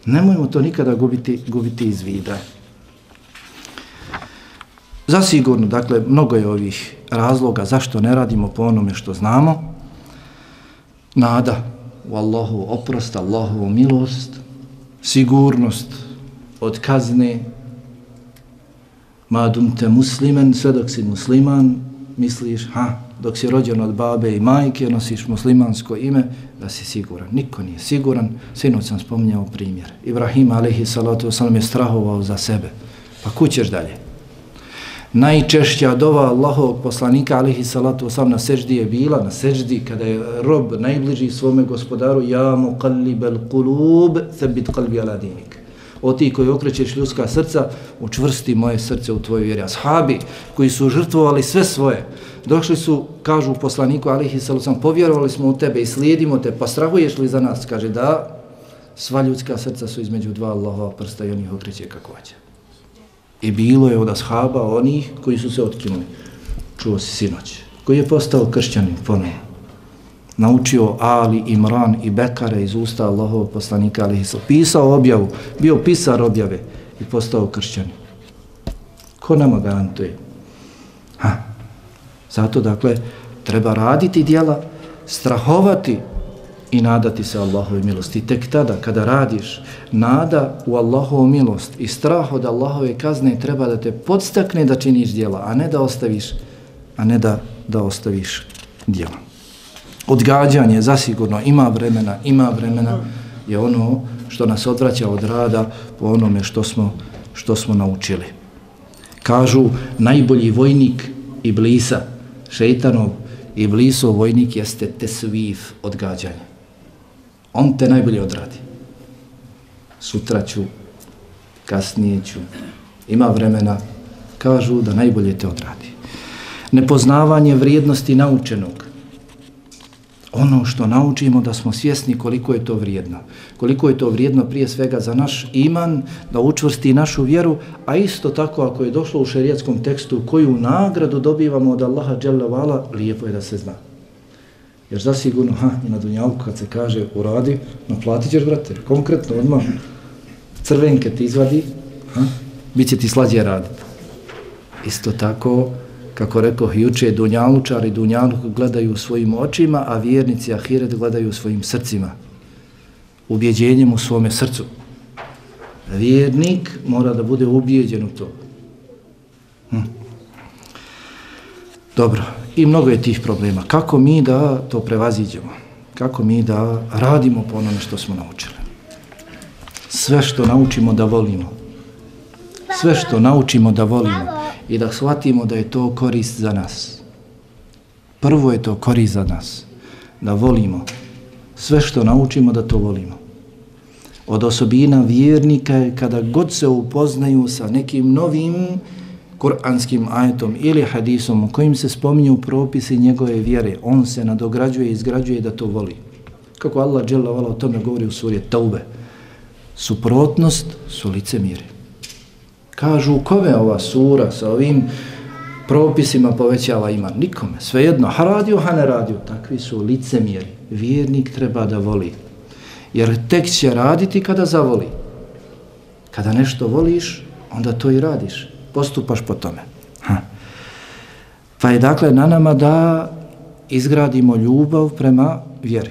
Nemojmo to nikada gubiti, gubiti iz vida. Zasigurno, dakle, mnogo je ovih razloga zašto ne radimo po onome što znamo. Nada u Allahovu oprost, Allahovu milost, sigurnost od kazne, madum te muslimen, sve dok si musliman, misliš, ha, dok si rođen od babe i majke, nosiš muslimansko ime, da si siguran. Niko nije siguran. Sinoć sam spominjao primjer. Ibrahim alejhi salatu ve selam je strahovao za sebe. Pa kućeš dalje. Najčešća dova Allahovog poslanika alejhi salatu ve selam na seždi je bila, na seždi kada je rob najbliži svome gospodaru, ja muqallibal qulub, thabbit qalbi ala dinik. O ti koji okrećeš ljudska srca, učvrsti moje srce u tvojoj vjeri. Ashabi koji su žrtvovali sve svoje, došli su, kažu poslaniku alejhi salatu ve selam, povjerovali smo u tebe i slijedimo te, pa strahuješ li za nas? Kaže da, sva ljudska srca su između dva Allahova prsta i on ih okreće kako hoće. I bilo je od ashaba onih koji su se otkinuli. Čuo si sinoć, koji je postao kršćanin ponovno. Naučio Ali, Imran i Bekare iz usta Allahovog poslanika alejhi salatu ve selam. Pisao objavu, bio pisar objave i postao kršćanin. Ko nama garantuje? Ha. Zato, dakle, treba raditi djela, strahovati i nadati se Allahove milosti. I tek tada, kada radiš, nada u Allahovu milost i strah od Allahove kazne treba da te podstakne da činiš djela, a ne da ostaviš, a ne da, da ostaviš djela. Odgađanje, zasigurno, ima vremena, ima vremena, je ono što nas odvraća od rada po onome što smo, što smo naučili. Kažu, najbolji vojnik Iblisa, šeitanov, Iblisov vojnik jeste tesviv, odgađanje. On te najbolje odradi. Sutra ću, kasnije ću, ima vremena, kažu da najbolje te odradi. Nepoznavanje vrijednosti naučenog. Ono što naučimo da smo svjesni koliko je to vrijedno. Koliko je to vrijedno prije svega za naš iman, da učvrsti našu vjeru, a isto tako ako je došlo u šerijatskom tekstu koju nagradu dobivamo od Allaha dželle ve ala, lijepo je da se zna. Jer zasigurno, ha, i na dunjalku kad se kaže uradi, naplatit ćeš, brate, konkretno odmah. Crvenke ti izvadi, ha, bit će ti slađe raditi. Isto tako, kako rekoh juče, dunjalučari dunjaluk gledaju svojim očima, a vjernici ahiret gledaju svojim srcima, ubjeđenjem u svome srcu. Vjernik mora da bude ubjeđen u to. Hm. Dobro, i mnogo je tih problema. Kako mi da to prevaziđemo? Kako mi da radimo po onome što smo naučili? Sve što naučimo da volimo. Sve što naučimo da volimo. I da shvatimo da je to korist za nas. Prvo je to korist za nas. Da volimo. Sve što naučimo da to volimo. Od osobina vjernika je kada god se upoznaju sa nekim novim kuranskim ajetom ili hadisom u kojim se spominju propisi njegove vjere, on se nadograđuje i izgrađuje da to voli. Kako Allah dželle ve ala o tome govori u suri et-Tevbe. Suprotnost su licemjeri. Kažu, kome ova sura sa ovim propisima povećava iman? Nikome. Svejedno, ha radio, ha ne radio. Takvi su licemjeri. vjernik treba da voli. Jer tek će raditi kada zavoli. Kada nešto voliš, onda to i radiš. Postupaš po tome. Ha. Pa je dakle na nama da izgradimo ljubav prema vjeri.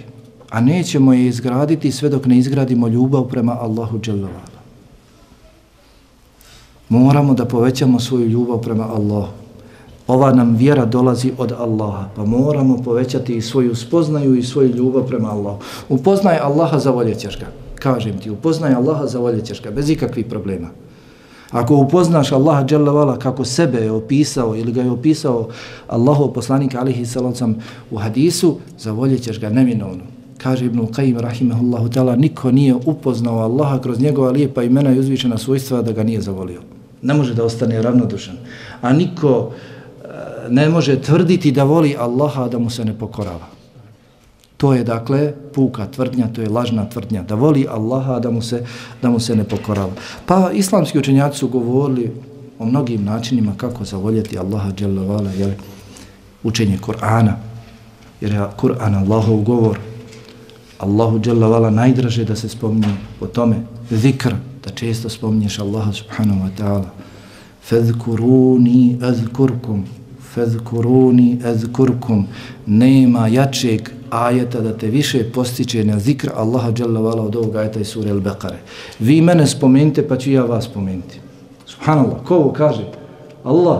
A nećemo je izgraditi sve dok ne izgradimo ljubav prema Allahu dželle ve ala. Moramo da povećamo svoju ljubav prema Allahu. Ova nam vjera dolazi od Allaha, pa moramo povećati i svoju spoznaju i svoju ljubav prema Allahu. Upoznaj Allaha, zavoljećeš ga. Kažem ti, upoznaj Allaha, zavoljećeš ga, bez ikakvih problema. Ako upoznaš Allaha dželle ve ala kako sebe je opisao ili ga je opisao Allahov poslanik alejhi salatu ve selam u hadisu, zavoljećeš ga neminovno. Kaže Ibnul Kajjim Rahimahullahu teala, niko nije upoznao Allaha kroz njegova lijepa imena i uzvišena svojstva da ga nije zavolio. Ne može da ostane ravnodušan. A niko ne može tvrditi da voli Allaha da mu se ne pokorava. To je dakle puka tvrdnja, to je lažna tvrdnja, da voli Allaha da mu se, da mu se ne pokorava. Pa islamski učenjaci su govorili o mnogim načinima kako zavoljeti Allaha dželle ve ala, jer učenje Kur'ana, jer je Kur'an Allahov govor. Allahu dželle ve ala najdraže da se spominje po tome. Zikr, da često spominješ Allaha subhanahu wa ta'ala. Fezkuruni azkurkum, fezkuruni azkurkum. Nema jačeg ajeta da te više postiče na zikr Allaha dželle ve ala od ovog ajeta i sure El-Bekare. Vi mene spomenite pa ću ja vas spomenuti. Subhanallah, ko ovo kaže? Allah.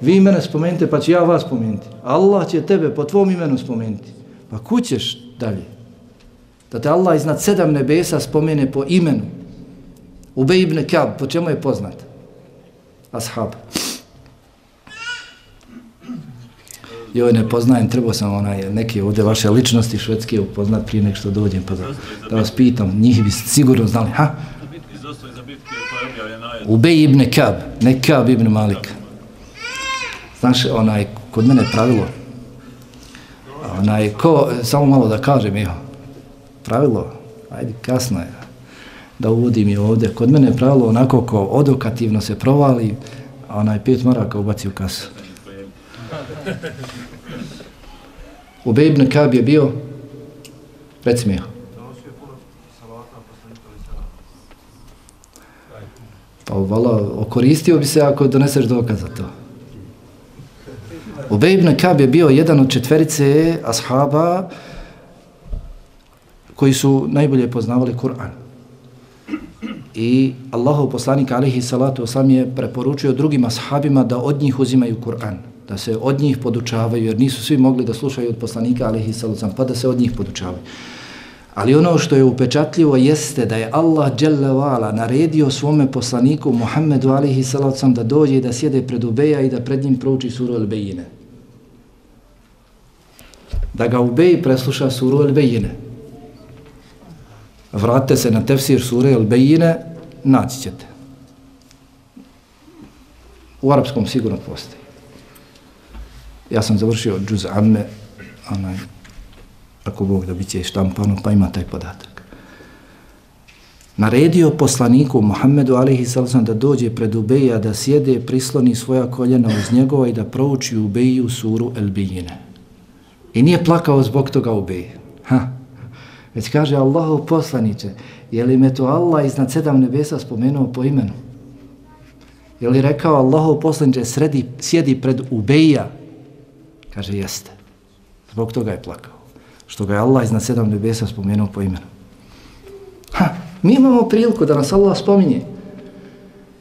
Vi mene spomenite pa ću ja vas spomenuti. Allah će tebe po tvom imenu spomenuti. Pa kućeš dalje. Da te Allah iznad sedam nebesa spomene po imenu. Ube ibn Kaab, po čemu je poznat? Ashab. Joj, ne poznajem, trebao sam onaj, neke ovdje vaše ličnosti švedske upoznat prije nek što dođem, pa da, da vas pitam, njih bi sigurno znali, ha? Ube ibn Kaab, ne Kaab ibn Malik. Znaš, onaj, kod mene je pravilo, onaj, ko, samo malo da kažem, evo, pravilo, ajde kasno je, da uvodim i ovdje, kod mene je pravilo onako ko odokativno se provali, a onaj pet maraka ubaci u kasu. Ube ibn Kaab je bio, reci mi je. Pa vala, okoristio bi se ako doneseš dokaz za to. Ube ibn Kaab je bio jedan od četverice ashaba koji su najbolje poznavali Kur'an. I Allahov poslanik alejhi salatu ve selam je preporučio drugim ashabima da od njih uzimaju Kur'an, da se od njih podučavaju, jer nisu svi mogli da slušaju od poslanika alejhi salatu ve selam, pa da se od njih podučavaju. Ali ono što je upečatljivo jeste da je Allah dželle ve ala naredio svome poslaniku Muhammedu alejhi salatu ve selam da dođe i da sjede pred Ubeja i da pred njim prouči suru El-Bejjine. Da ga Ubej presluša suru El-Bejjine. Vratite se na tefsir sure El-Bejjine, naći ćete. U arapskom sigurno postoji. Ja sam završio džuz amme, onaj, ako Bog da bit će štampano, pa ima taj podatak. Naredio poslaniku Muhammedu alejhi salatu ve selam da dođe pred Ubeja, da sjede, prisloni svoja koljena uz njegova i da prouči Ubeju suru El-Bejjine. I nije plakao zbog toga Ubeja. Ha? Već kaže, Allahov poslaniče, je li me to Allah iznad sedam nebesa spomenuo po imenu? Je li rekao, Allahov poslaniče, sredi, sjedi pred Ubeja? Kaže, jeste. Zbog toga je plakao. Što ga je Allah iznad sedam nebesa spomenuo po imenu. Ha, mi imamo priliku da nas Allah spominje.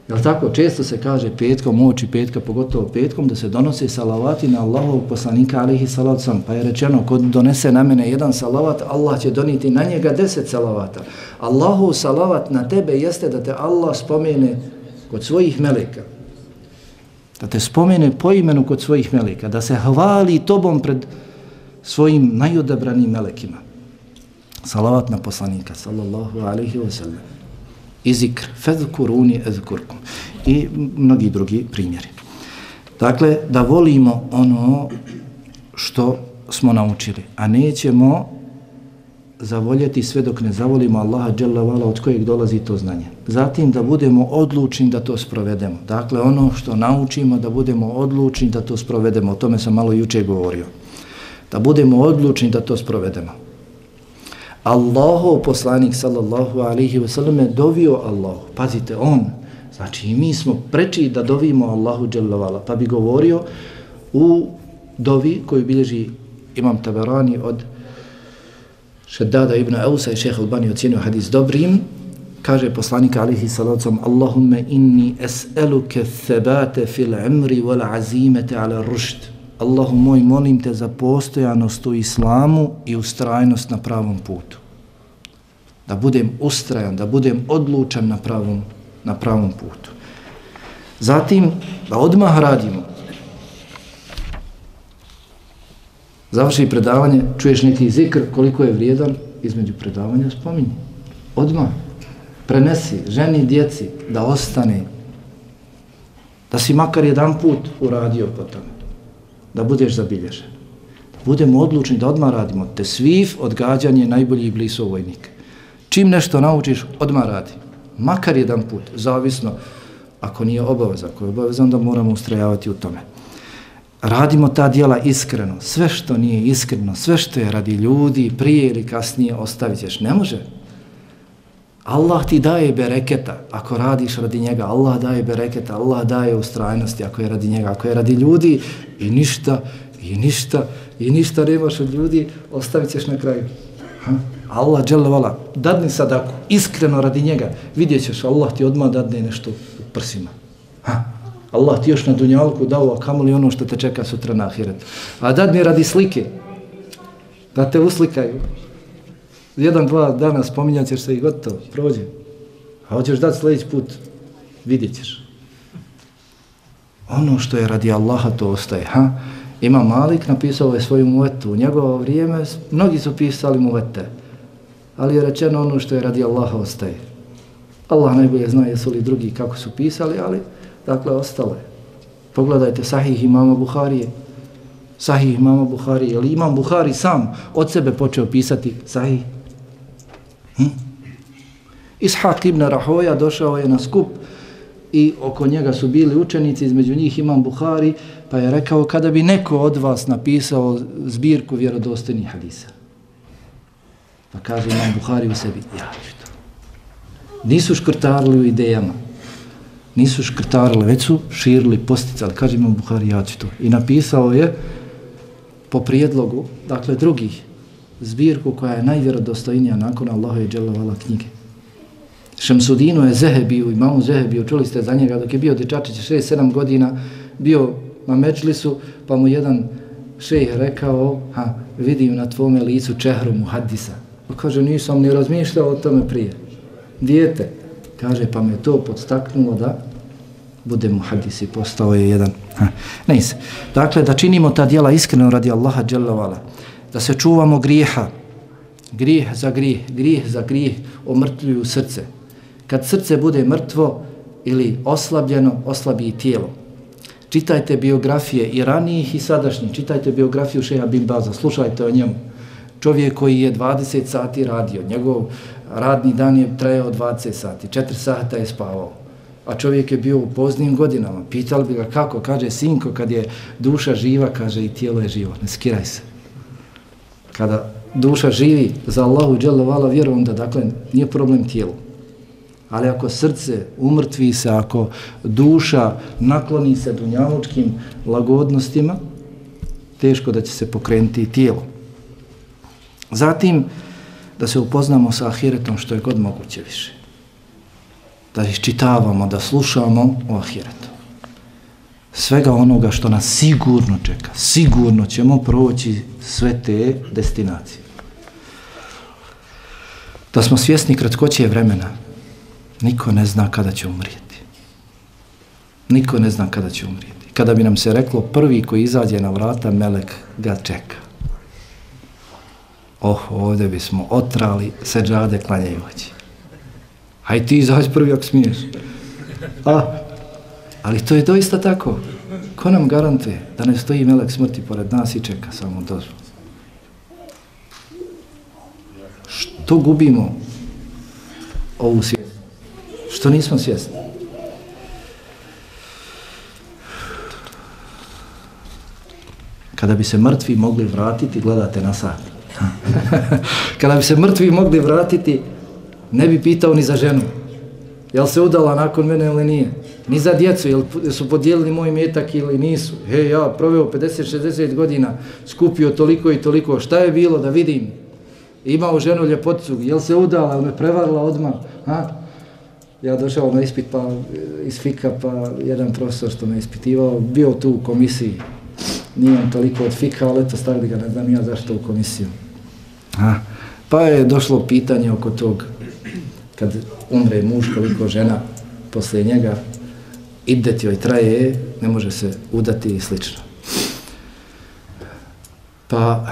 Jel' tako? Često se kaže petkom, oči petka, pogotovo petkom, da se donose salavati na Allahov poslanika alejhi salatu ve selam. Pa je rečeno, ko donese na mene jedan salavat, Allah će donijeti na njega deset salavata. Allahov salavat na tebe jeste da te Allah spomene kod svojih meleka. Da te spomene po imenu kod svojih meleka. Da se hvali tobom pred svojim najodabranim melekima. Salavat na poslanika, sallallahu alejhi ve sellem. I zikr, fezkuruni ezkurkum. I mnogi drugi primjeri. Dakle, da volimo ono što smo naučili, a nećemo zavoljeti sve dok ne zavolimo Allaha dželle ve ala od kojeg dolazi to znanje. Zatim da budemo odlučni da to sprovedemo. Dakle, ono što naučimo da budemo odlučni da to sprovedemo. O tome sam malo juče govorio. Da budemo odlučni da to sprovedemo. Allahov poslanik sallallahu alejhi ve sellem dovio Allahu. Pazite, on, znači mi smo preči da dovimo Allahu dželle ve ala, pa bi govorio u dovi koju bilježi Imam Taberani od Šeddada ibn Eusa i šejh Albani ocijenio hadis dobrim, kaže poslanik alejhi salatu ve selam: Allahumma inni es'eluke thebate fil umri wal azimete ala rušt. Allahu moj, molim te za postojanost u islamu i ustrajnost na pravom putu. Da budem ustrajan, da budem odlučan na pravom, na pravom putu. Zatim, da odmah radimo. Završi predavanje, čuješ neki zikr, koliko je vrijedan, između predavanja spominje. Odmah. Prenesi ženi, djeci, da ostane. Da si makar jedan put uradio po tome. Da budeš zabilježen. Da budemo odlučni, da odmah radimo. Te sviv, odgađanje, najbolji iblisov vojnik. Čim nešto naučiš, odmah radi. Makar jedan put, zavisno. Ako nije obaveza, ako je obaveza, onda moramo ustrajavati u tome. Radimo ta djela iskreno. Sve što nije iskreno, sve što je radi ljudi, prije ili kasnije ostavit ćeš. Ne može. Allah ti daje bereketa ako radiš radi njega. Allah daje bereketa, Allah daje ustrajnosti ako je radi njega. Ako je radi ljudi i ništa, i ništa, i ništa nemaš od ljudi, ostavit ćeš na kraju. Ha? Allah dželle ve ala, dadni sadaku, iskreno radi njega, vidjet ćeš, Allah ti odmah dadne nešto u prsima. Ha? Allah ti još na dunjalku dao, a kamoli ono što te čeka sutra na ahiretu. A dadne radi slike, da te uslikaju. Jedan, dva dana spominjat ćeš se i gotovo, prođe. A hoćeš dati sljedeći put, vidjet ćeš. Ono što je radi Allaha, to ostaje. Ha? Imam Malik napisao je svoju muvetu. U njegovo vrijeme mnogi su pisali muvete. Ali je rečeno ono što je radi Allaha ostaje. Allah najbolje zna jesu li drugi kako su pisali, ali dakle ostalo je. Pogledajte Sahih imama Buharije. Sahih imama Buhari, je li imam Buhari sam od sebe počeo pisati Sahih? Hm? Ishak ibn Rahoja došao je na skup i oko njega su bili učenici, između njih imam Buhari, pa je rekao: kada bi neko od vas napisao zbirku vjerodostojnih hadisa. Pa kaže imam Buhari u sebi, ja ću to. Nisu škrtarili u idejama, nisu škrtarili, već su širili, posticali, kaže imam Buhari, ja ću to. I napisao je po prijedlogu, dakle drugih, zbirku koja je najvjerodostojnija nakon Allahove dželle ve ala knjige. Šemsudinu je Zehebiju, imamu Zehebiju, čuli ste za njega, dok je bio dječačić šest sedam godina, bio na Mečlisu, pa mu jedan šejh rekao: ha, vidim na tvome licu čehru muhaddisa. Kaže, nisam ni razmišljao o tome prije. Dijete, kaže, pa me to podstaknulo da bude muhaddis i postao je jedan. Ha, ne se. Dakle, da činimo ta djela iskreno radi Allaha dželle ve ala, da se čuvamo grijeha, grijeh za grijeh, grijeh za grijeh omrtvuju srce. Kad srce bude mrtvo ili oslabljeno, oslabi i tijelo. Čitajte biografije i ranijih i sadašnjih, čitajte biografiju šeha bin Baza, slušajte o njemu. Čovjek koji je dvadeset sati radio, njegov radni dan je trajao dvadeset sati, četiri sata je spavao. A čovjek je bio u poznim godinama. Pitali bi ga kako, kaže: sinko, kad je duša živa, kaže, i tijelo je živo, ne skiraj se. Kada duša živi za Allahu dželle ve ala vjeru, onda dakle nije problem tijelu. Ali ako srce umrtvi se, ako duša nakloni se dunjalučkim lagodnostima, teško da će se pokrenuti i tijelo. Zatim, da se upoznamo sa ahiretom što je god moguće više. Da iščitavamo, da slušamo o ahiretu. Svega onoga što nas sigurno čeka. Sigurno ćemo proći sve te destinacije. Da smo svjesni kratkoće vremena. Niko ne zna kada će umrijeti. Niko ne zna kada će umrijeti. Kada bi nam se reklo, prvi koji izađe na vrata, melek ga čeka. Oh, ovdje bismo otrali, seđade klanjajući. Haj ti izađi prvi ako smiješ. A, ali to je doista tako. Ko nam garantuje da ne stoji melek smrti pored nas i čeka samo dozvolu? Što gubimo ovu svijest? Što nismo svjesni? Kada bi se mrtvi mogli vratiti, gledate na sat. Kada bi se mrtvi mogli vratiti, ne bi pitao ni za ženu. Jel se udala nakon mene ili nije? Ni za djecu, jel su podijelili moj imetak ili nisu? Hej, ja proveo pedeset šezdeset godina, skupio toliko i toliko, šta je bilo da vidim? Imao ženu ljepoticu, jel se udala, jel me prevarila odmah? Ha? Ja došao na ispit pa, iz Fika, pa jedan profesor što me ispitivao, bio tu u komisiji. Nijem toliko od Fika, ali eto stavili ga, ne znam ja zašto u komisiju. Ha? Pa je došlo pitanje oko tog, kad umre muž, koliko žena poslije njega, iddet joj traje, ne može se udati i slično. Pa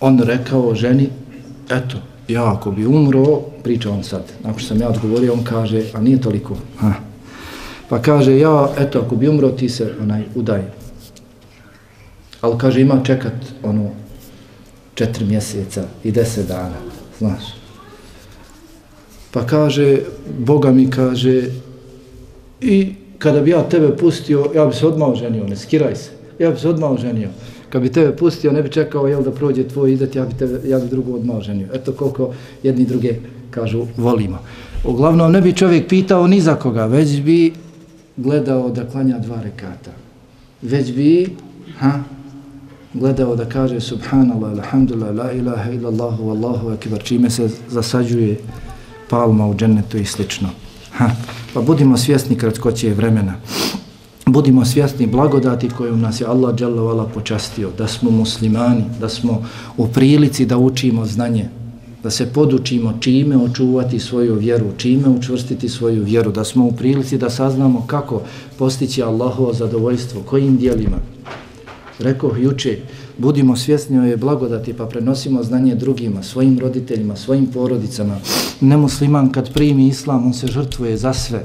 on rekao ženi, eto, ja ako bi umro, priča on sad, nakon što sam ja odgovorio, on kaže, a nije toliko. Ha. Pa kaže, ja, eto, ako bi umro, ti se onaj, udaj. Ali kaže, ima čekat, ono, četiri mjeseca i deset dana, znaš. Pa kaže, Boga mi kaže, i kada bi ja tebe pustio, ja bi se odmah oženio, ne skiraj se, ja bi se odmah oženio. Kad bi tebe pustio, ne bi čekao, jel, da prođe tvoj idet, ja bi, tebe, ja bi drugu odmah oženio. Eto koliko jedni druge, kažu, volimo. Uglavnom, ne bi čovjek pitao ni za koga, već bi gledao da klanja dva rekata. Već bi, ha, gledao da kaže subhanallah, alhamdulillah, la ilaha illallahu, Allahu ekber, čime se zasađuje palma u džennetu i slično. Ha, pa budimo svjesni kratkoće vremena. Budimo svjesni blagodati koju nas je Allah dželle ve ala počastio, da smo muslimani, da smo u prilici da učimo znanje, da se podučimo čime očuvati svoju vjeru, čime učvrstiti svoju vjeru, da smo u prilici da saznamo kako postići Allahovo zadovoljstvo, kojim dijelima. Rekoh juče, budimo svjesni o je blagodati pa prenosimo znanje drugima, svojim roditeljima, svojim porodicama. Nemusliman kad primi islam, on se žrtvuje za sve.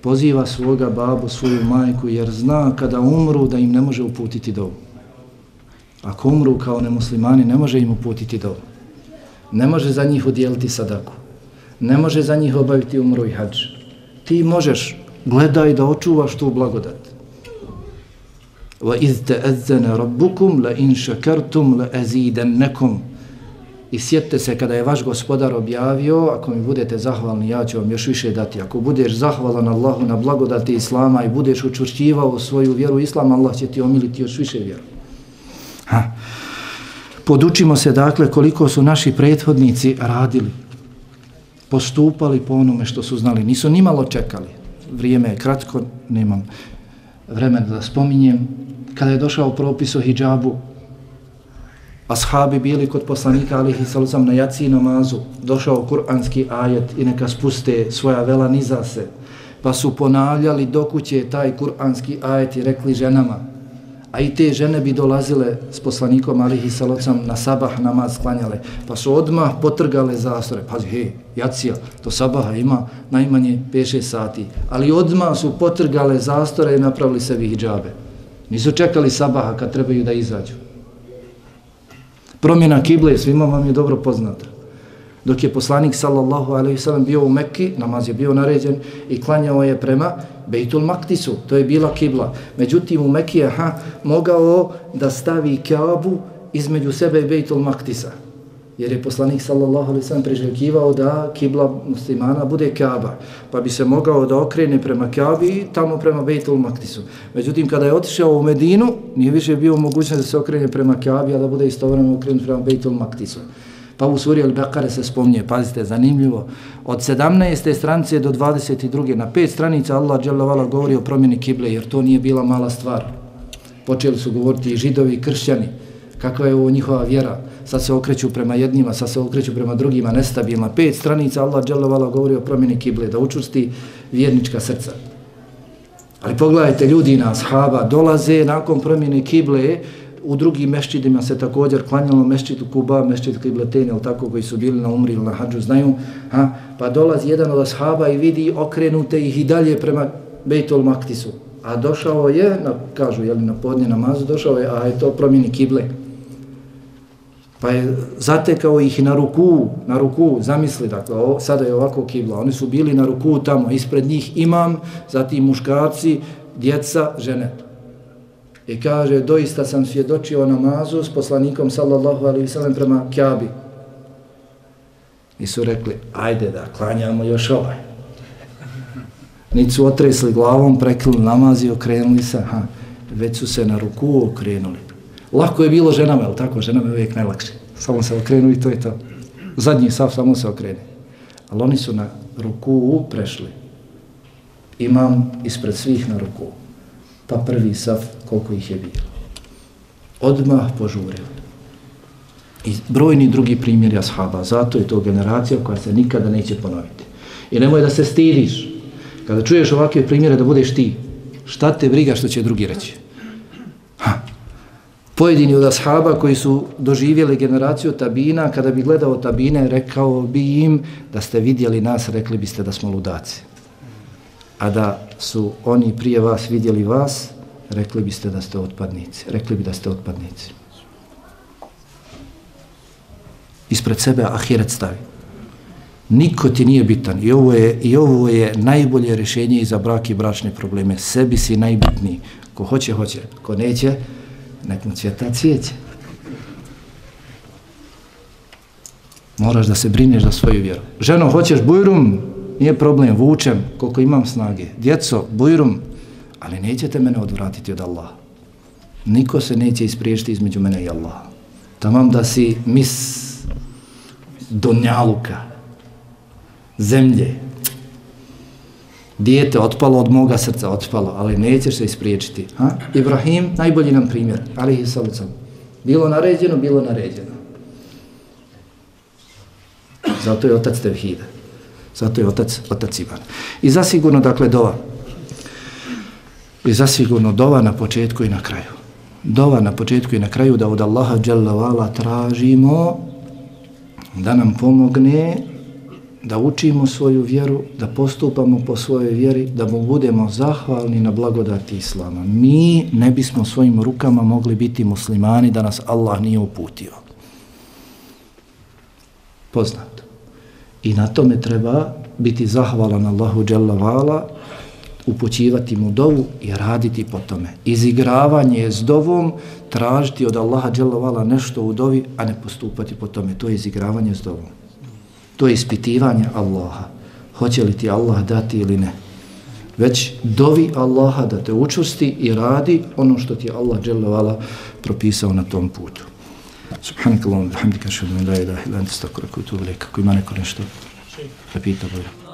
Poziva svoga babu, svoju majku, jer zna kada umru da im ne može uputiti dovu. Ako umru kao nemuslimani, ne može im uputiti dovu. Ne može za njih udjeliti sadaku. Ne može za njih obaviti umru i hadž. Ti možeš, gledaj da očuvaš tu blagodat. وَإِذْ تَأَذَّنَ رَبُّكُمْ لَإِنْ شَكَرْتُمْ لَأَزِيدَنَّكُمْ. I sjetite se kada je vaš gospodar objavio, ako mi budete zahvalni, ja ću vam još više dati. Ako budeš zahvalan Allahu na blagodati Islama i budeš učvršćivao svoju vjeru Islama, Allah će ti omiliti još više vjeru. Ha. Podučimo se dakle koliko su naši prethodnici radili, postupali po onome što su znali. Nisu nimalo čekali. Vrijeme je kratko, nemam vremena da spominjem. Kada je došao propis o hidžabu, ashabi bili kod poslanika alejhi salatu ve selam na jaci namazu, došao kuranski ajet i neka spuste svoja vela niza se, pa su ponavljali do kuće taj kuranski ajet i rekli ženama, a i te žene bi dolazile s poslanikom alejhi salatu ve selam na sabah namaz klanjale, pa su odmah potrgale zastore, pazi, hej, jacija, to sabaha ima najmanje pet šest sati, ali odmah su potrgale zastore i napravili sebi hidžabe. Nisu čekali sabaha kad trebaju da izađu. Promjena kible svima vam je dobro poznata. Dok je poslanik sallallahu alejhi ve sellem bio u Mekki, namaz je bio naređen i klanjao je prema Bejtul Maktisu, to je bila kibla. Međutim u Mekki je ha, mogao da stavi Kaabu između sebe i Bejtul Maktisa. Jer je poslanik sallallahu alejhi ve sellem priželjkivao da kibla muslimana bude Kaaba. Pa bi se mogao da okrene prema Kaabi i tamo prema Bejtul Maktisu. Međutim, kada je otišao u Medinu, nije više bio mogućnost da se okrene prema Kaabi, a da bude istovremeno okrenut prema Bejtul Maktisu. Pa u suri El-Bekare se spominje, pazite, zanimljivo, od sedamnaeste stranice do dvadeset druge na pet stranica Allah dželle ve ala govori o promjeni kible, jer to nije bila mala stvar. Počeli su govoriti i židovi i kršćani, kakva je ovo njihova vjera, sad se okreću prema jednima, sad se okreću prema drugima, nestabilna. Pet stranica Allah dželle ve ala govori o promjeni kible, da učvrsti vjernička srca. Ali pogledajte, ljudi na ashaba dolaze nakon promjene kible. U drugim mešćidima se također klanjalo, mešćid Kuba, mešćid Kibletenja, ili tako, koji su bili na umri ili na hađu, znaju. Ha? Pa dolazi jedan od ashaba i vidi okrenute ih i dalje prema Bejtul Maktisu. A došao je, na, kažu, jeli, na podne namazu, došao je, a je to promjeni kible. Pa je zatekao ih na ruku, na ruku, zamisli, dakle, o, sada je ovako kibla. Oni su bili na ruku tamo, ispred njih imam, zatim muškarci, djeca, žene. I kaže, doista sam svjedočio namazu s poslanikom sallallahu alejhi ve sellem prema Kjabi. I su rekli, ajde da klanjamo još ovaj. Niti su otresli glavom, prekrili namaz i okrenuli se, ha, već su se na ruku okrenuli. Lako je bilo ženama, je li tako? Ženama je uvijek najlakše. Samo se okrenu i to je to. Zadnji saf samo se okrene. Ali oni su na ruku prešli. Imam ispred svih na ruku. Pa prvi saf, koliko ih je bilo. Odmah požurili. I brojni drugi primjeri ashaba. Zato je to generacija koja se nikada neće ponoviti. I nemoj da se stidiš. Kada čuješ ovakve primjere da budeš ti. Šta te briga što će drugi reći? Ha. Pojedini od ashaba koji su doživjeli generaciju tabina, kada bi gledao tabine, rekao bi im da ste vidjeli nas, rekli biste da smo ludaci. A da su oni prije vas vidjeli vas, rekli biste da ste otpadnici. Rekli bi da ste otpadnici. Ispred sebe ahiret stavi. Niko ti nije bitan. I ovo je, i ovo je najbolje rješenje i za brak i bračne probleme. Sebi si najbitniji. Ko hoće, hoće. Ko neće, nekom cvjeta cvijeće. Moraš da se brineš za svoju vjeru. Ženo, hoćeš bujrum? Nije problem, vučem koliko imam snage. Djeco, bujrum, ali nećete mene odvratiti od Allaha. Niko se neće ispriješiti između mene i Allaha. Tamam da si mis donjaluka, zemlje, dijete otpalo od moga srca, otpalo, ali nećeš se ispriječiti. Ha? Ibrahim, najbolji nam primjer, alejhi salatu. Bilo naređeno, bilo naređeno. Zato je otac tevhida. Zato je otac, otac iman. I zasigurno, dakle, dova. I zasigurno dova na početku i na kraju. Dova na početku i na kraju da od Allaha dželle ve ala tražimo da nam pomogne da učimo svoju vjeru, da postupamo po svojoj vjeri, da mu budemo zahvalni na blagodati Islama. Mi ne bismo svojim rukama mogli biti muslimani da nas Allah nije uputio. Poznato. I na tome treba biti zahvalan Allahu dželle ve ala, upućivati mu dovu i raditi po tome. Izigravanje je s dovom, tražiti od Allaha dželle ve ala nešto u dovi, a ne postupati po tome. To je izigravanje s dovom. To je ispitivanje Allaha. Hoće li ti Allah dati ili ne? Već dovi Allaha da te učvrsti i radi ono što ti je Allah dželle ve ala propisao na tom putu. Subhanak Allahumma wa bihamdika, ashhadu an la ilaha illa anta, astaghfiruka wa atubu ilaik. Ako ima neko nešto da pita, bolje.